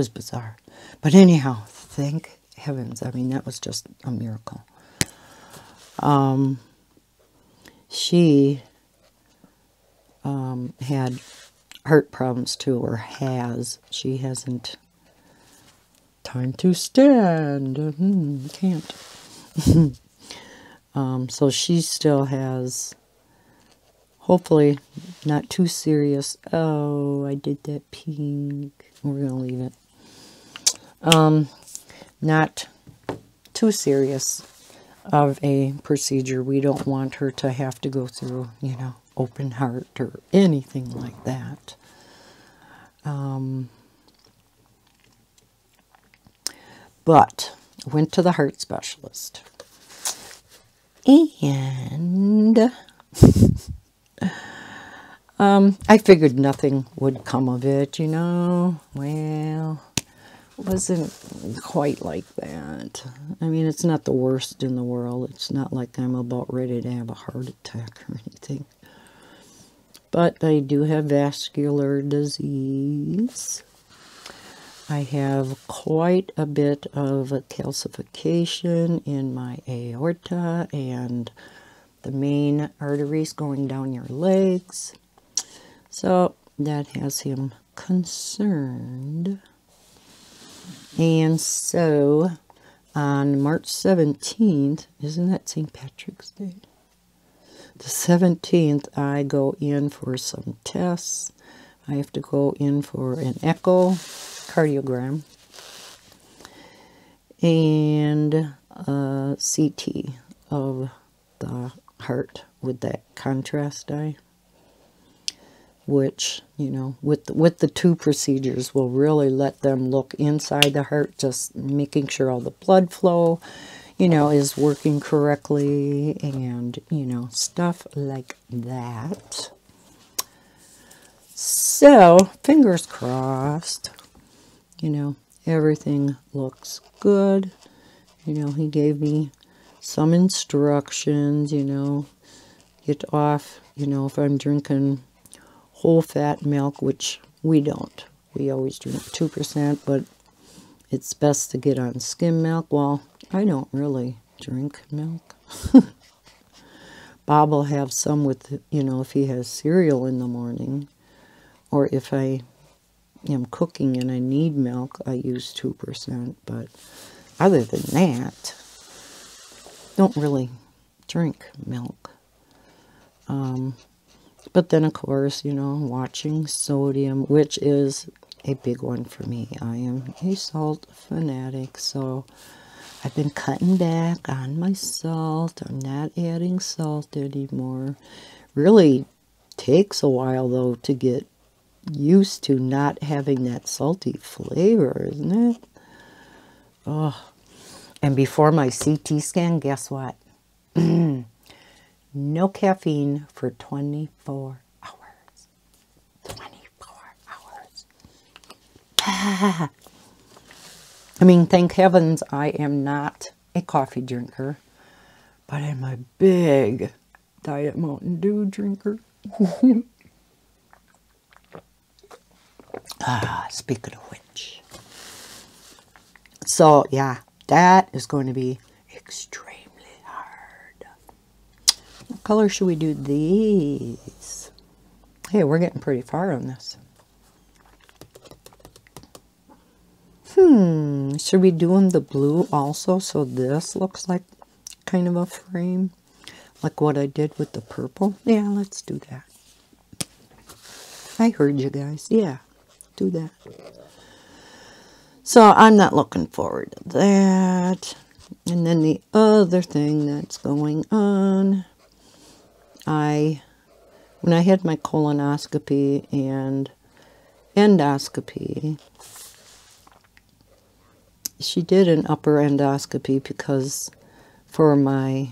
bizarre. But anyhow, thank heavens, I mean, that was just a miracle. She had heart problems too, or has. She hasn't. Time to stand. Can't. So she still has, hopefully, not too serious. Oh, I did that pink. We're going to leave it. Not too serious of a procedure. We don't want her to have to go through, you know, open heart or anything like that. But went to the heart specialist. And I figured nothing would come of it, you know. Well, wasn't quite like that. I mean, it's not the worst in the world. It's not like I'm about ready to have a heart attack or anything. But I do have vascular disease. I have quite a bit of calcification in my aorta and the main arteries going down your legs. So that has him concerned. And so on March 17th, isn't that St. Patrick's Day? The 17th, I go in for some tests. I have to go in for an echocardiogram and a CT of the heart with that contrast dye, which, you know, with the two procedures will really let them look inside the heart, just making sure all the blood flow, you know, is working correctly and, you know, stuff like that. So, fingers crossed, you know, everything looks good. You know, he gave me some instructions, you know, get off, you know, if I'm drinking whole fat milk, which we don't. We always drink 2%, but it's best to get on skim milk. Well, I don't really drink milk. Bob will have some with, you know, if he has cereal in the morning, or if I am cooking and I need milk, I use 2%. But other than that, don't really drink milk. But then, of course, you know, watching sodium, which is a big one for me. I am a salt fanatic, so I've been cutting back on my salt. I'm not adding salt anymore. Really takes a while, though, to get used to not having that salty flavor, isn't it? Oh, and before my CT scan, guess what? No caffeine for 24 hours. 24 hours. Ah. I mean, thank heavens I am not a coffee drinker, but I'm a big Diet Mountain Dew drinker. Ah, speaking of which. So, yeah, that is going to be extremely hard. What color should we do these? Hey, we're getting pretty far on this. Should we do in the blue also, so this looks like kind of a frame, like what I did with the purple? Yeah, let's do that. I heard you guys. Yeah, do that. So I'm not looking forward to that. And then the other thing that's going on, when I had my colonoscopy and endoscopy, she did an upper endoscopy because for my,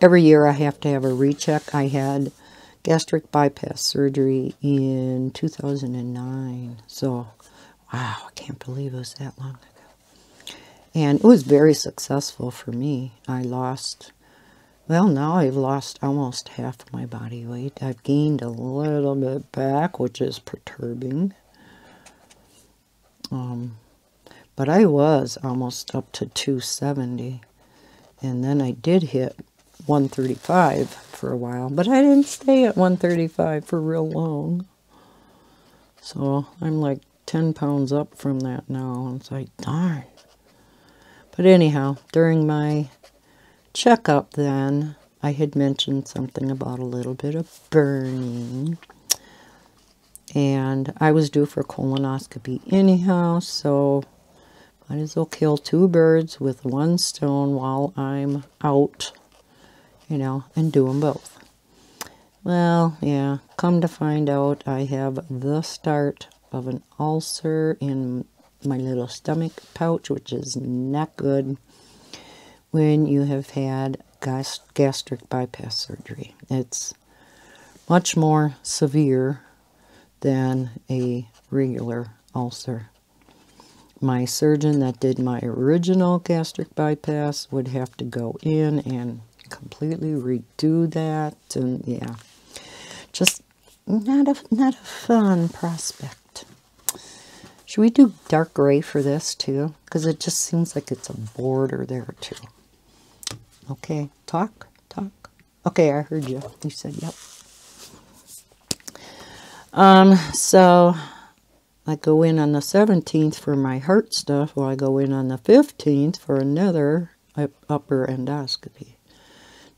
every year I have to have a recheck. I had gastric bypass surgery in 2009. So, wow, I can't believe it was that long ago. And it was very successful for me. I lost, well, now I've lost almost half my body weight. I've gained a little bit back, which is perturbing. But I was almost up to 270, and then I did hit 135 for a while, but I didn't stay at 135 for real long. So I'm like 10 pounds up from that now, and it's like, darn. But anyhow, during my checkup then, I had mentioned something about a little bit of burning. And I was due for colonoscopy anyhow, so might as well kill two birds with one stone while I'm out, you know, and do them both. Well, yeah, come to find out, I have the start of an ulcer in my little stomach pouch, which is not good when you have had gastric bypass surgery. It's much more severe than a regular ulcer. My surgeon that did my original gastric bypass would have to go in and completely redo that, and yeah, just not a fun prospect. Should we do dark gray for this too? Because it just seems like it's a border there too. Okay, talk, talk. Okay, I heard you. You said yep. So I go in on the 17th for my heart stuff, while I go in on the 15th for another upper endoscopy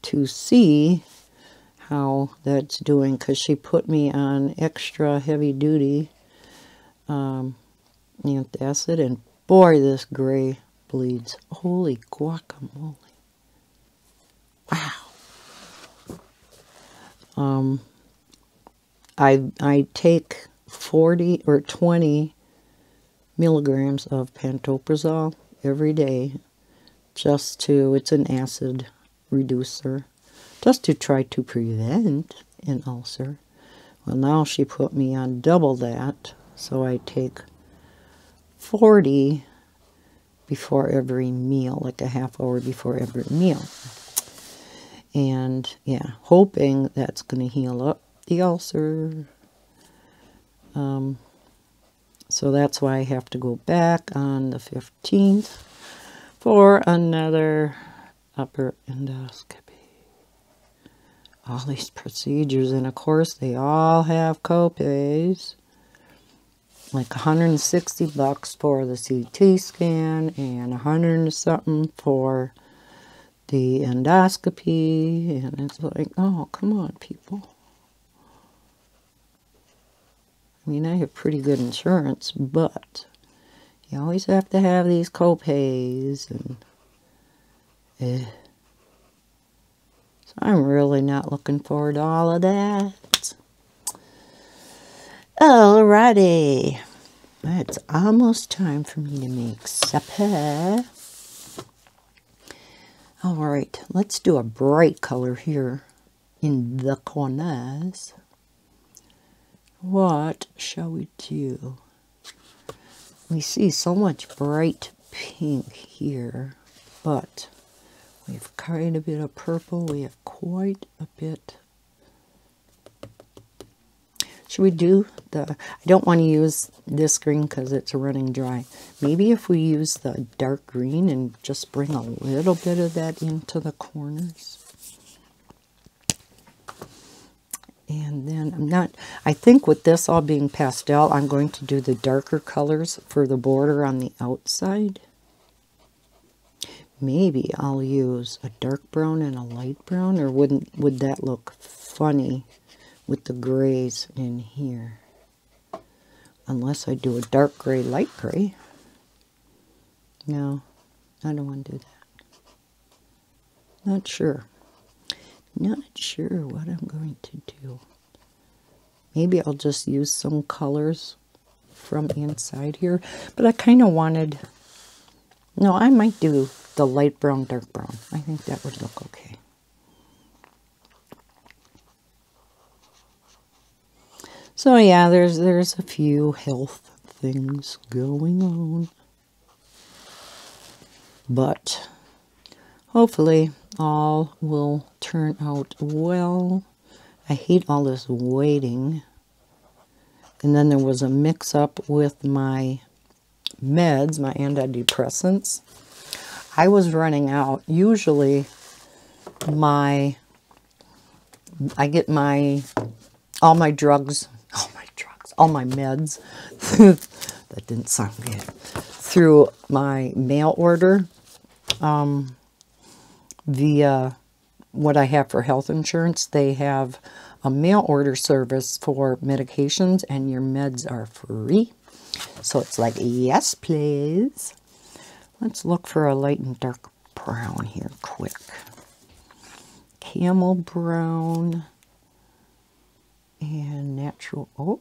to see how that's doing, because she put me on extra heavy duty antacid, and boy, this gray bleeds. Holy guacamole. Wow. I take 40 or 20 milligrams of pantoprazole every day, just to, it's an acid reducer, just to try to prevent an ulcer. Well, now she put me on double that, so I take 40 before every meal, like a half hour before every meal. And yeah, hoping that's going to heal up the ulcer. So that's why I have to go back on the 15th for another upper endoscopy. All these procedures, and of course they all have copays, like $160 for the CT scan and 100 something for the endoscopy, and it's like, oh, come on, people. I mean, I have pretty good insurance, but you always have to have these copays, and so I'm really not looking forward to all of that. Alrighty, it's almost time for me to make supper. Alright, let's do a bright color here in the corners. What shall we do? We see so much bright pink here, but we have quite a bit of purple. We have quite a bit. Should we do the, I don't want to use this green because it's running dry. Maybe if we use the dark green and just bring a little bit of that into the corners. And then I'm not, I think with this all being pastel, I'm going to do the darker colors for the border on the outside. Maybe I'll use a dark brown and a light brown, or would that look funny with the grays in here? Unless I do a dark gray, light gray. No, I don't want to do that. Not sure. Not sure what I'm going to do. Maybe I'll just use some colors from inside here, but I kind of wanted, no, I might do the light brown, dark brown. I think that would look okay. So yeah, there's a few health things going on, but hopefully all will turn out well. I hate all this waiting. And then there was a mix-up with my meds, my antidepressants. I was running out. Usually I get all my meds that didn't sound good, through my mail order, via what I have for health insurance. They have a mail order service for medications, and your meds are free. So it's like, yes, please. Let's look for a light and dark brown here quick. Camel brown and natural oak.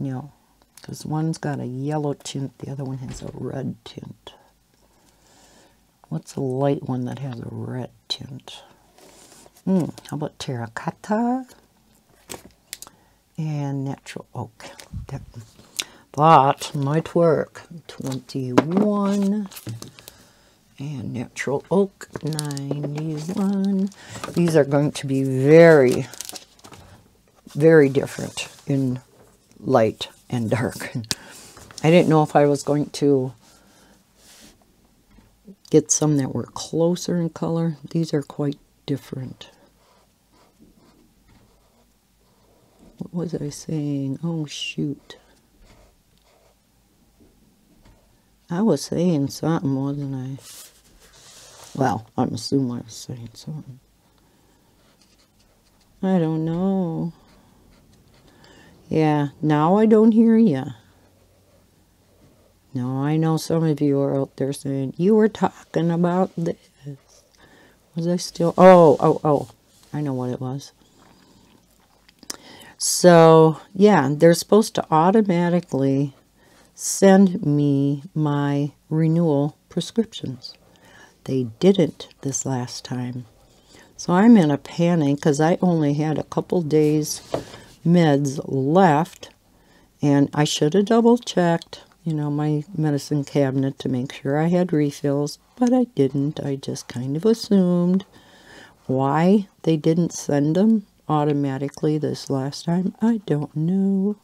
No, because one's got a yellow tint, the other one has a red tint. What's a light one that has a red tint? How about terracotta and natural oak? That might work. 21 and natural oak, 91. These are going to be very, very different in light and dark. I didn't know if I was going to get some that were closer in color. These are quite different. What was I saying? Oh, shoot. I was saying something, wasn't I? Well, I'm assuming I was saying something. I don't know. Yeah, now I don't hear you. Now, I know some of you are out there saying, you were talking about this. Was I still? Oh. I know what it was. So, yeah, they're supposed to automatically send me my renewal prescriptions. They didn't this last time. So I'm in a panic because I only had a couple days meds left, and I should have double checked, you know, my medicine cabinet to make sure I had refills, but I didn't. I just kind of assumed why they didn't send them automatically this last time. I don't know,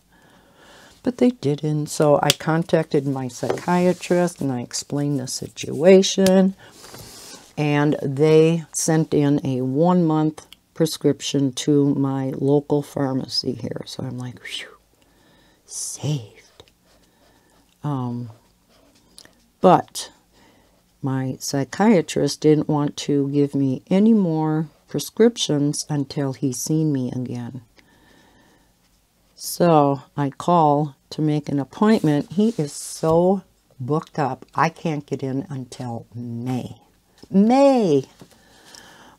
but they didn't. So I contacted my psychiatrist and I explained the situation, and they sent in a 1-month prescription to my local pharmacy here. So I'm like, phew, saved. But my psychiatrist didn't want to give me any more prescriptions until he seen me again. So I call to make an appointment. He is so booked up. I can't get in until May.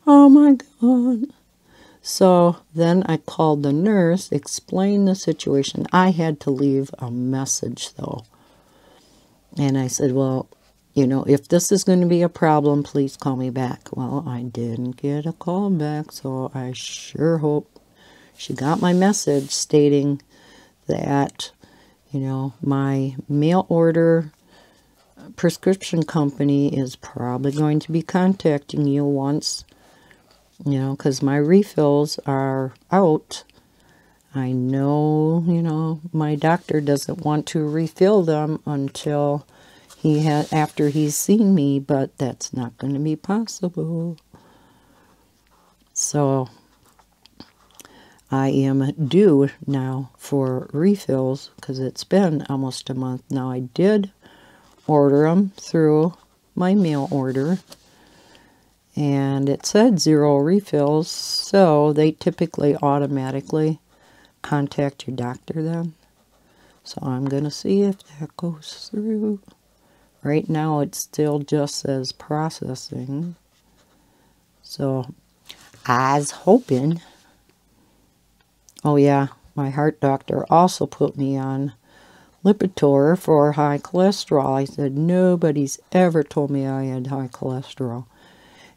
Oh my God. So then I called the nurse, explained the situation. I had to leave a message though. And I said, well, you know, if this is going to be a problem, please call me back. Well, I didn't get a call back, so I sure hope she got my message stating that, you know, my mail order prescription company is probably going to be contacting you once, you know, because my refills are out. I know, you know, my doctor doesn't want to refill them until he had, after he's seen me, but that's not going to be possible. So I am due now for refills because it's been almost a month now. I did order them through my mail order, and it said 0 refills, so they typically automatically contact your doctor then. So I'm going to see if that goes through. Right now it still just says processing. So I was hoping. Oh yeah, my heart doctor also put me on Lipitor for high cholesterol. I said, nobody's ever told me I had high cholesterol.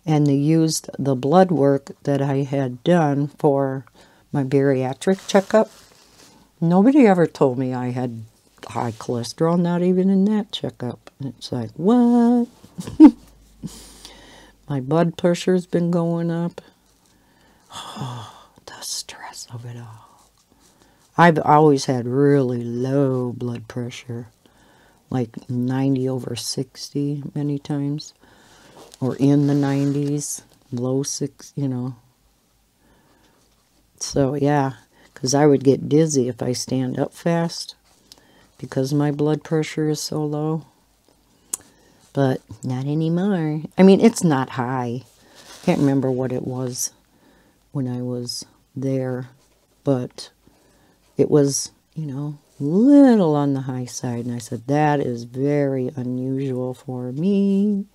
And they used the blood work that I had done for my bariatric checkup. Nobody ever told me I had high cholesterol, not even in that checkup. And it's like, what? My blood pressure's been going up. Oh, the stress of it all. I've always had really low blood pressure, like 90 over 60 many times, or in the 90s, low 6, you know. So, yeah, because I would get dizzy if I stand up fast because my blood pressure is so low. But not anymore. I mean, it's not high. I can't remember what it was when I was there, but it was, you know, a little on the high side. And I said, that is very unusual for me.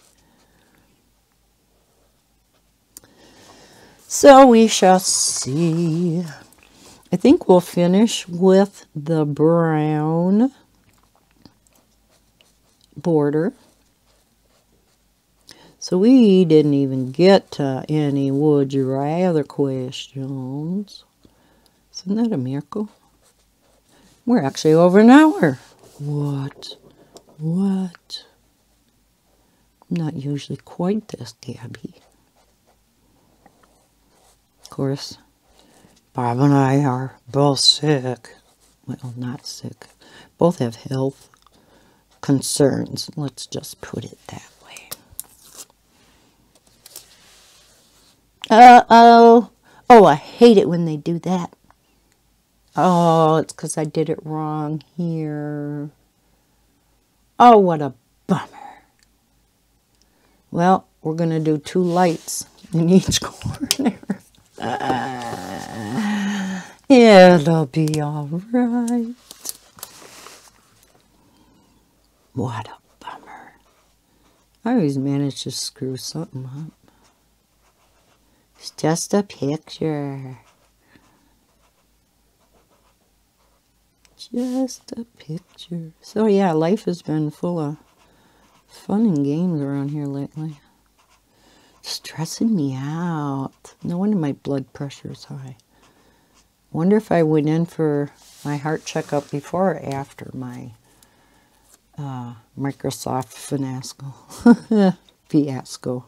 So we shall see. I think we'll finish with the brown border. So we didn't even get to any would you rather questions. Isn't that a miracle? We're actually over an hour. What? I'm not usually quite this gabby. Of course, Bob and I are both sick. well, not sick, both have health concerns. Let's just put it that way. Uh-oh. Oh, I hate it when they do that. Oh, it's because I did it wrong here. Oh, what a bummer. Well, we're going to do two lights in each corner. It'll be all right. What a bummer. I always manage to screw something up. It's just a picture. Just a picture. So yeah, life has been full of fun and games around here lately. Stressing me out. No wonder my blood pressure is high. Wonder if I went in for my heart checkup before or after my Microsoft fiasco.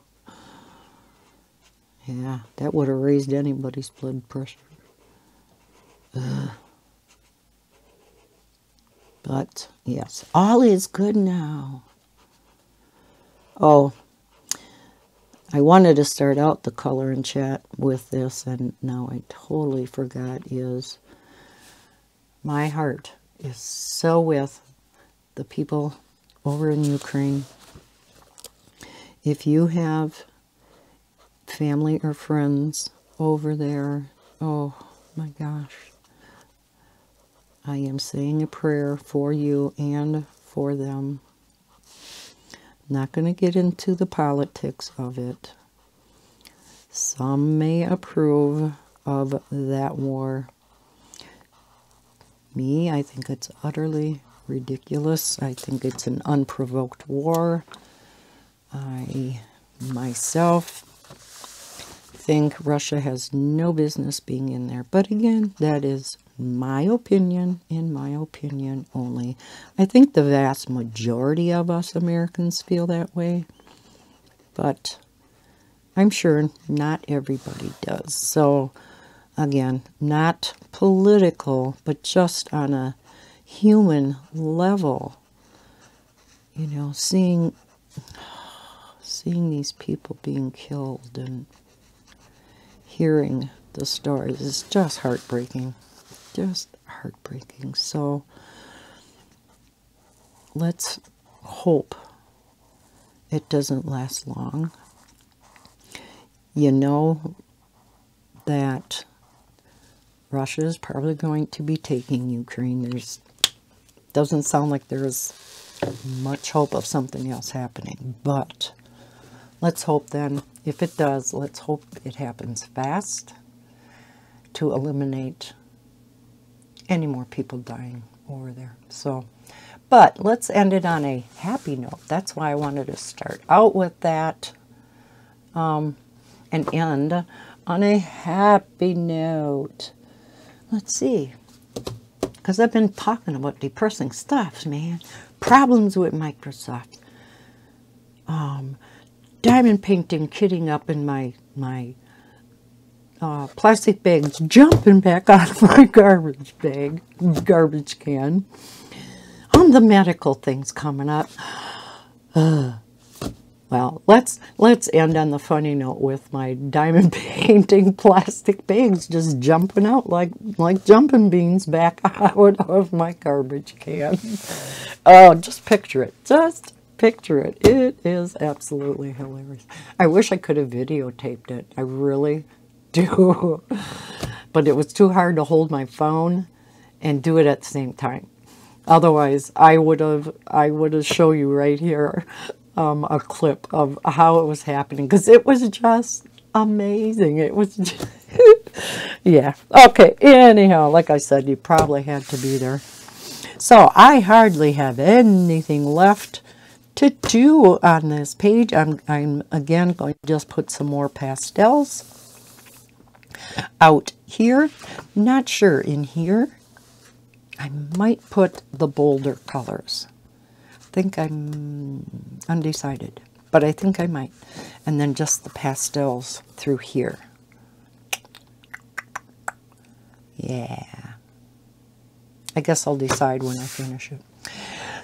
Yeah, that would have raised anybody's blood pressure. Ugh. But yes, all is good now. Oh, I wanted to start out the color and chat with this, and now I totally forgot. Is my heart is so with the people over in Ukraine. If you have family or friends over there, oh my gosh, I am saying a prayer for you and for them. I'm not going to get into the politics of it. Some may approve of that war. Me, I think it's utterly ridiculous. I think it's an unprovoked war. I myself think Russia has no business being in there. But again, that is my opinion, in my opinion only. I think the vast majority of us Americans feel that way, but I'm sure not everybody does. So again, not political, but just on a human level, you know, seeing these people being killed and hearing the stories is just heartbreaking. Just heartbreaking. So let's hope it doesn't last long. You know that Russia is probably going to be taking Ukraine. There's doesn't sound like there's much hope of something else happening, but let's hope then, if it does, let's hope it happens fast to eliminate any more people dying over there. So, but let's end it on a happy note. That's why I wanted to start out with that and end on a happy note. Let's see, because I've been talking about depressing stuff, man. Problems with Microsoft. Diamond painting, kidding up in my plastic bags, jumping back out of my garbage can. On the medical things coming up. Well, let's end on the funny note with my diamond painting plastic bags just jumping out like jumping beans back out of my garbage can. Oh, just picture it. Just picture it. It is absolutely hilarious. I wish I could have videotaped it. I really do. But it was too hard to hold my phone and do it at the same time. Otherwise, I would have shown you right here a clip of how it was happening, because it was just amazing. It was just yeah. Okay, anyhow, like I said, you probably had to be there. So I hardly have anything left to do on this page. I'm again going to just put some more pastels out here. Not sure in here. I might put the bolder colors. I think I'm undecided, but I think I might. And then just the pastels through here. Yeah. I guess I'll decide when I finish it.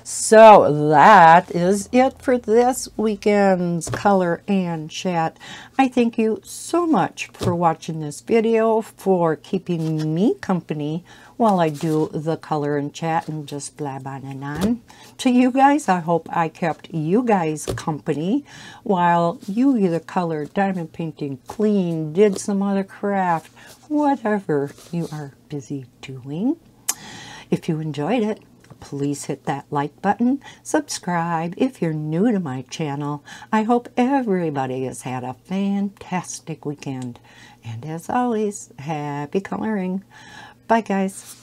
So that is it for this weekend's color and chat. I thank you so much for watching this video, for keeping me company while I do the color and chat and just blab on and on. To you guys, I hope I kept you guys company while you either colored, diamond painting, cleaned, did some other craft, whatever you are busy doing. If you enjoyed it, please hit that like button, subscribe if you're new to my channel. I hope everybody has had a fantastic weekend. And as always, happy coloring. Bye, guys.